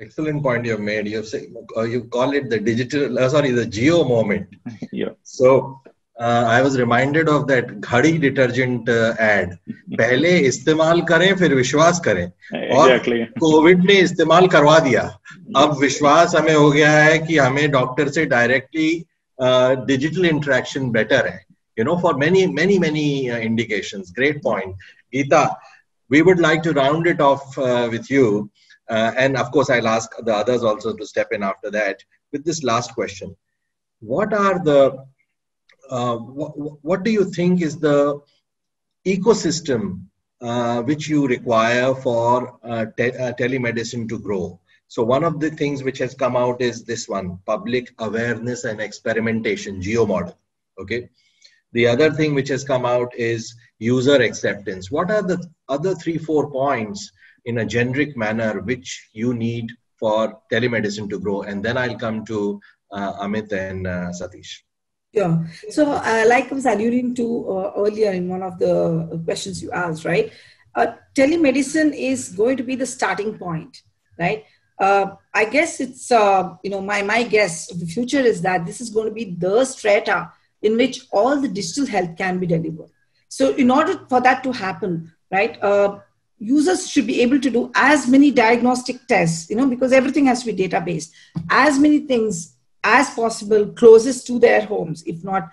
Excellent point you've made. You've said, uh, you call it the digital, uh, sorry, the Jio moment. Yeah. So Uh, I was reminded of that Ghadi detergent uh, ad. पहले इस्तेमाल करें फिर विश्वास करें. Exactly. और Covid ने इस्तेमाल करवा दिया. अब विश्वास हमें हो गया है कि हमें डॉक्टर से डायरेक्टली डिजिटल इंटरेक्शन बेटर है. You know, for many, many, many uh, indications. Great point, Geeta. We would like to round it off uh, with you, uh, and of course, I'll ask the others also to step in after that with this last question. What are the Uh, wh what do you think is the ecosystem uh, which you require for uh, te uh, telemedicine to grow? So one of the things which has come out is this one, public awareness and experimentation, Jio model, okay? The other thing which has come out is user acceptance. What are the other three, four points in a generic manner which you need for telemedicine to grow? And then I'll come to uh, Amit and uh, Satish. Yeah. So uh, like I was alluding to uh, earlier in one of the questions you asked, right? Uh, telemedicine is going to be the starting point, right? Uh, I guess it's, uh, you know, my, my guess of the future is that this is going to be the strata in which all the digital health can be delivered. So in order for that to happen, right, uh, users should be able to do as many diagnostic tests, you know, because everything has to be data-based, as many things as possible closest to their homes, if not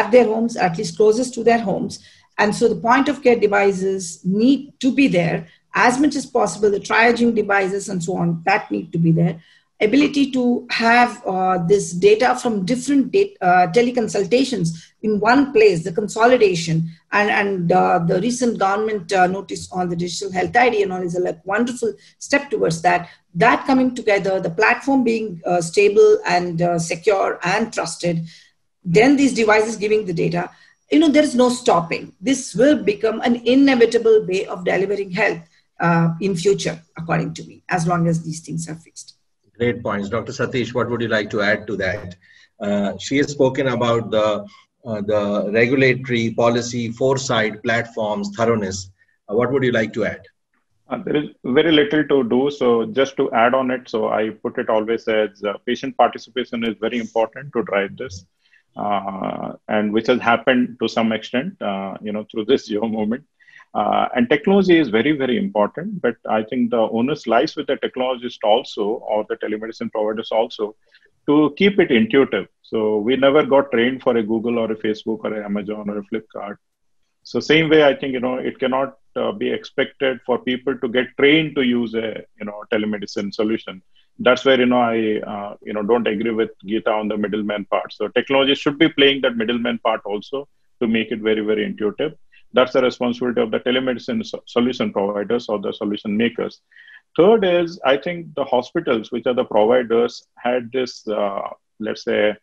at their homes, at least closest to their homes. And so the point of care devices need to be there as much as possible, the triaging devices and so on, that need to be there. Ability to have uh, this data from different data, uh, teleconsultations in one place, the consolidation, and, and uh, the recent government uh, notice on the digital health I D and all is a like, wonderful step towards that. That coming together, the platform being uh, stable and uh, secure and trusted, then these devices giving the data, you know, there is no stopping. This will become an inevitable way of delivering health uh, in future, according to me, as long as these things are fixed. Great points. Doctor Satish, what would you like to add to that? Uh, she has spoken about the, uh, the regulatory policy, foresight, platforms, thoroughness. Uh, what would you like to add? Uh, there is very little to do. So just to add on it, so I put it always as uh, patient participation is very important to drive this, uh, and which has happened to some extent, uh, you know, through this Jio movement. Uh, and technology is very, very important, but I think the onus lies with the technologist also, or the telemedicine providers also, to keep it intuitive. So we never got trained for a Google or a Facebook or an Amazon or a Flipkart. So same way, I think, you know, it cannot uh, be expected for people to get trained to use a, you know, telemedicine solution. That's where, you know, I, uh, you know, don't agree with Geeta on the middleman part. So technology should be playing that middleman part also to make it very, very intuitive. That's the responsibility of the telemedicine solution providers or the solution makers. Third is, I think the hospitals, which are the providers, had this, uh, let's say,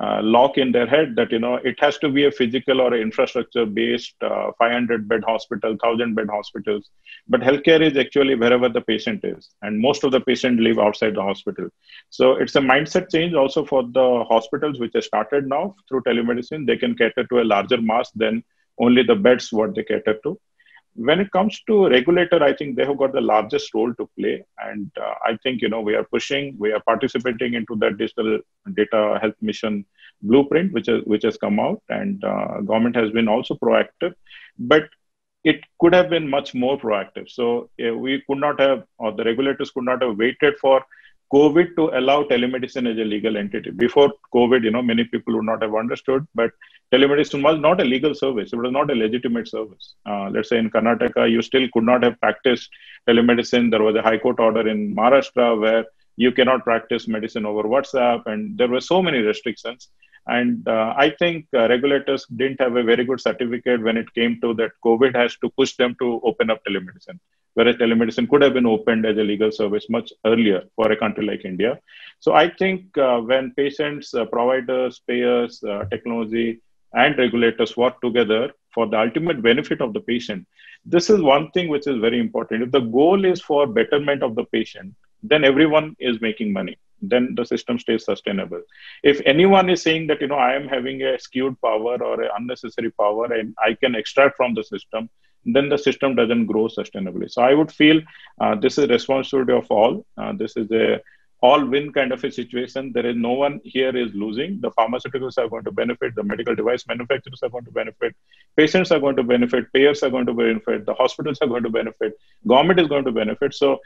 uh, lock in their head that, you know, it has to be a physical or infrastructure-based uh, five hundred bed hospital, one thousand bed hospitals. But healthcare is actually wherever the patient is. And most of the patients live outside the hospital. So it's a mindset change also for the hospitals, which have started now through telemedicine. They can cater to a larger mass than only the beds what they cater to. When it comes to regulator, I think they have got the largest role to play. And uh, I think, you know, we are pushing, we are participating into that digital data health mission blueprint, which, is, which has come out, and uh, government has been also proactive, but it could have been much more proactive. So uh, we could not have, or the regulators could not have waited for COVID to allow telemedicine as a legal entity. Before COVID, you know, many people would not have understood, but telemedicine was not a legal service. It was not a legitimate service. Uh, let's say in Karnataka, you still could not have practiced telemedicine. There was a high court order in Maharashtra where you cannot practice medicine over WhatsApp, and there were so many restrictions. And uh, I think uh, regulators didn't have a very good certificate when it came to that COVID has to push them to open up telemedicine, whereas telemedicine could have been opened as a legal service much earlier for a country like India. So I think uh, when patients, uh, providers, payers, uh, technology, and regulators work together for the ultimate benefit of the patient, this is one thing which is very important. If the goal is for betterment of the patient, then everyone is making money. Then the system stays sustainable. If anyone is saying that, you know, I am having a skewed power or an unnecessary power and I can extract from the system, then the system doesn't grow sustainably. So I would feel uh, this is responsibility of all. Uh, this is a all win kind of a situation. There is no one here is losing. The pharmaceuticals are going to benefit. The medical device manufacturers are going to benefit. Patients are going to benefit. Payers are going to benefit. The hospitals are going to benefit. Government is going to benefit. So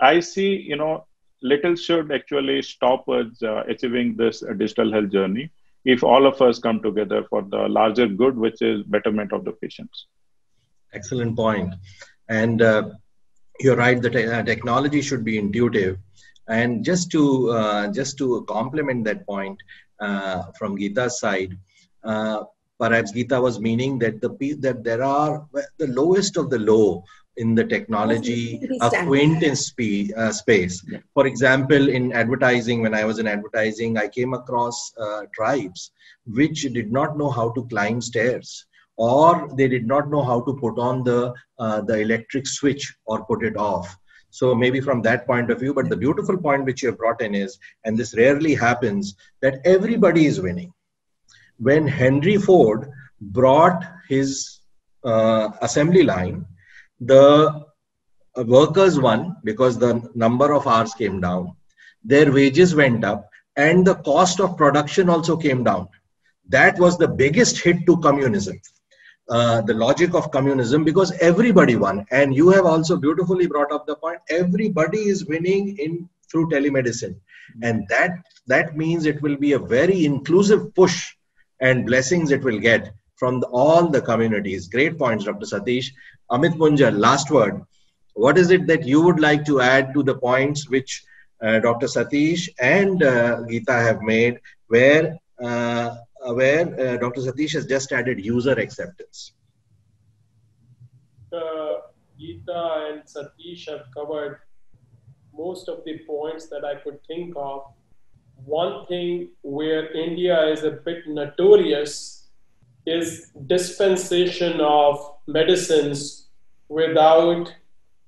I see, you know, little should actually stop us uh, achieving this uh, digital health journey if all of us come together for the larger good, which is betterment of the patients. Excellent point. And uh, you're right, the te uh, technology should be intuitive. And just to, uh, just to complement that point uh, from Geeta's side, uh, perhaps Geeta was meaning that, the, that there are the lowest of the low in the technology acquaintance sp uh, space. Yeah. For example, in advertising, when I was in advertising, I came across uh, tribes which did not know how to climb stairs, or they did not know how to put on the, uh, the electric switch or put it off. So maybe from that point of view, but the beautiful point which you have brought in is, and this rarely happens, that everybody is winning. When Henry Ford brought his uh, assembly line, the workers won because the number of hours came down, their wages went up, and the cost of production also came down. That was the biggest hit to communism. Uh, the logic of communism, because everybody won. And you have also beautifully brought up the point, everybody is winning in through telemedicine. And that, that means it will be a very inclusive push and blessings it will get from the, all the communities. Great points, Doctor Satish. Amit Munjal, last word. What is it that you would like to add to the points which uh, Doctor Satish and uh, Geeta have made, where uh, where uh, Doctor Satish has just added user acceptance? Uh, Geeta and Satish have covered most of the points that I could think of. One thing where India is a bit notorious is dispensation of medicines without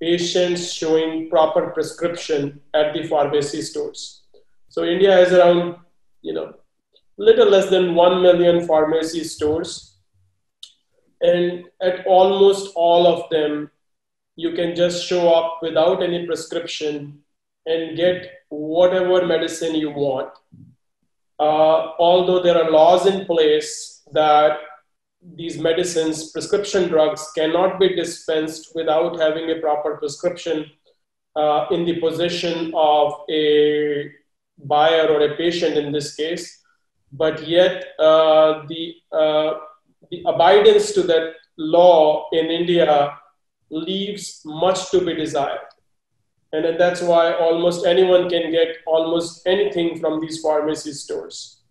patients showing proper prescription at the pharmacy stores. So India is around, you know, little less than one million pharmacy stores, and at almost all of them you can just show up without any prescription and get whatever medicine you want. Uh, although there are laws in place that these medicines, prescription drugs, cannot be dispensed without having a proper prescription uh, in the possession of a buyer or a patient in this case. But yet uh, the, uh, the abidance to that law in India leaves much to be desired. And then that's why almost anyone can get almost anything from these pharmacy stores.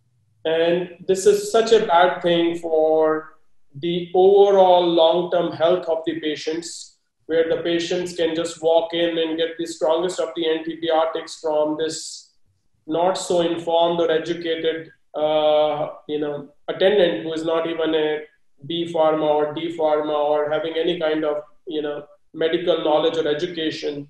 And this is such a bad thing for the overall long-term health of the patients, where the patients can just walk in and get the strongest of the antibiotics from this not so informed or educated Uh, you know, attendant who is not even a B pharma or D pharma or having any kind of, you know, medical knowledge or education,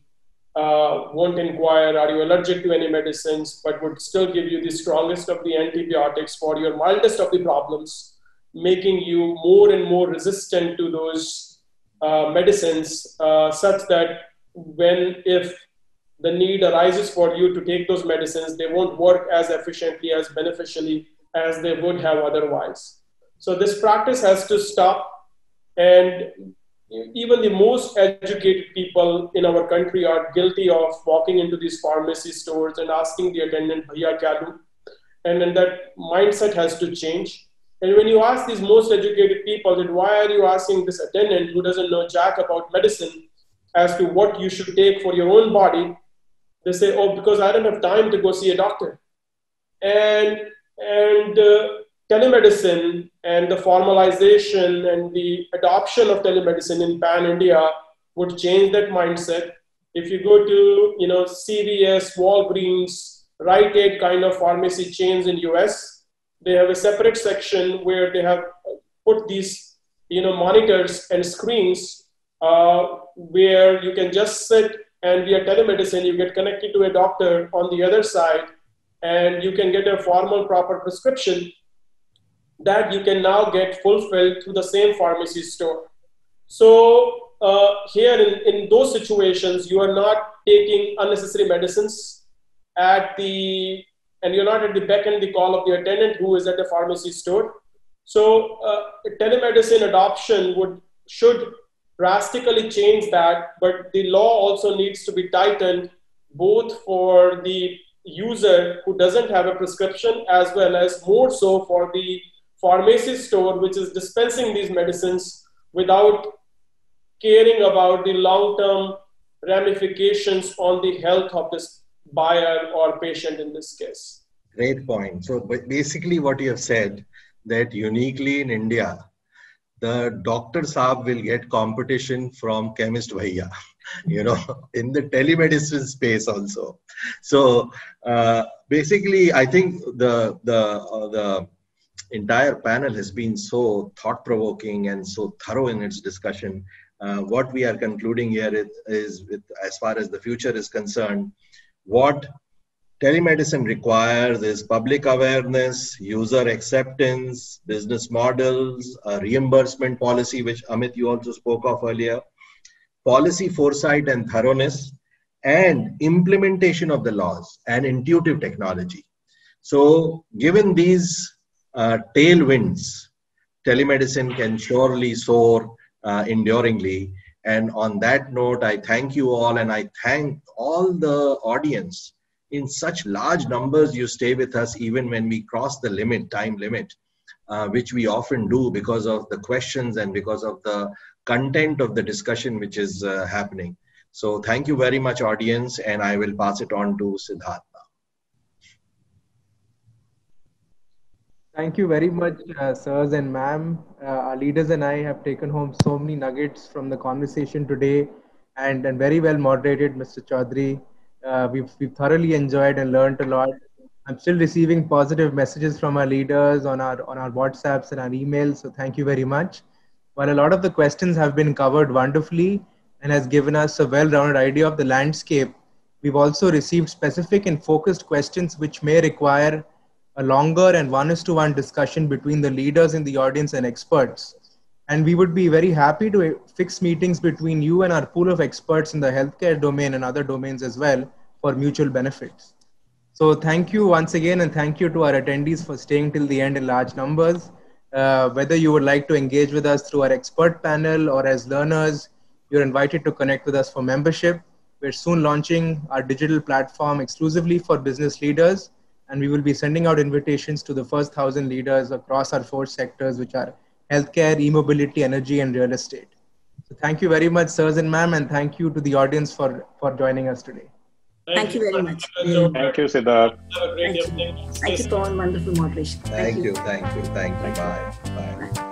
uh, won't inquire, are you allergic to any medicines, but would still give you the strongest of the antibiotics for your mildest of the problems, making you more and more resistant to those uh, medicines, uh, such that when, if the need arises for you to take those medicines, they won't work as efficiently, as beneficially as they would have otherwise. So this practice has to stop. And even the most educated people in our country are guilty of walking into these pharmacy stores and asking the attendant, "Bhaiya kya do?" And then that mindset has to change. And when you ask these most educated people that why are you asking this attendant who doesn't know jack about medicine as to what you should take for your own body, they say, "Oh, because I don't have time to go see a doctor." And, and uh, telemedicine and the formalization and the adoption of telemedicine in pan-India would change that mindset. If you go to, you know, C V S, Walgreens, Rite Aid kind of pharmacy chains in U S, they have a separate section where they have put these, you know, monitors and screens uh, where you can just sit, and via telemedicine, you get connected to a doctor on the other side, and you can get a formal, proper prescription that you can now get fulfilled through the same pharmacy store. So uh, here in, in those situations, you are not taking unnecessary medicines. at the, and you're not at the beck and the call of the attendant who is at the pharmacy store. So uh, telemedicine adoption would, should drastically change that, but the law also needs to be tightened both for the user who doesn't have a prescription as well as more so for the pharmacy store which is dispensing these medicines without caring about the long-term ramifications on the health of this buyer or patient in this case. Great point. So basically what you have said that uniquely in India, the doctor saab will get competition from chemist bhaiya, you know, in the telemedicine space also. So uh, basically, I think the, the, uh, the entire panel has been so thought-provoking and so thorough in its discussion. Uh, what we are concluding here is, is with, as far as the future is concerned, what telemedicine requires is public awareness, user acceptance, business models, a reimbursement policy, which Amit, you also spoke of earlier, policy foresight and thoroughness, and implementation of the laws and intuitive technology. So given these uh, tailwinds, telemedicine can surely soar uh, enduringly. And on that note, I thank you all and I thank all the audience. In such large numbers, you stay with us even when we cross the limit, time limit, uh, which we often do because of the questions and because of the content of the discussion which is uh, happening. So thank you very much, audience, and I will pass it on to Siddharth now. Thank you very much, uh, sirs and ma'am. Uh, our leaders and I have taken home so many nuggets from the conversation today, and, and very well moderated, Mister Chaudhary. Uh, we've, we've thoroughly enjoyed and learned a lot. I'm still receiving positive messages from our leaders on our on our WhatsApps and our emails. So thank you very much. While a lot of the questions have been covered wonderfully and has given us a well-rounded idea of the landscape, we've also received specific and focused questions which may require a longer and one-to-one discussion between the leaders in the audience and experts. And we would be very happy to fix meetings between you and our pool of experts in the healthcare domain and other domains as well for mutual benefits. So thank you once again, and thank you to our attendees for staying till the end in large numbers. Uh, whether you would like to engage with us through our expert panel or as learners, you're invited to connect with us for membership. We're soon launching our digital platform exclusively for business leaders, and we will be sending out invitations to the first thousand leaders across our four sectors, which are healthcare, e-mobility, energy, and real estate. So thank you very much, sirs and ma'am, and thank you to the audience for, for joining us today. Thank, thank you very much. much. Thank you, Siddharth. Thank you, thank you for wonderful moderation. Thank, thank you. you, thank you, thank you. Bye. Bye. Bye.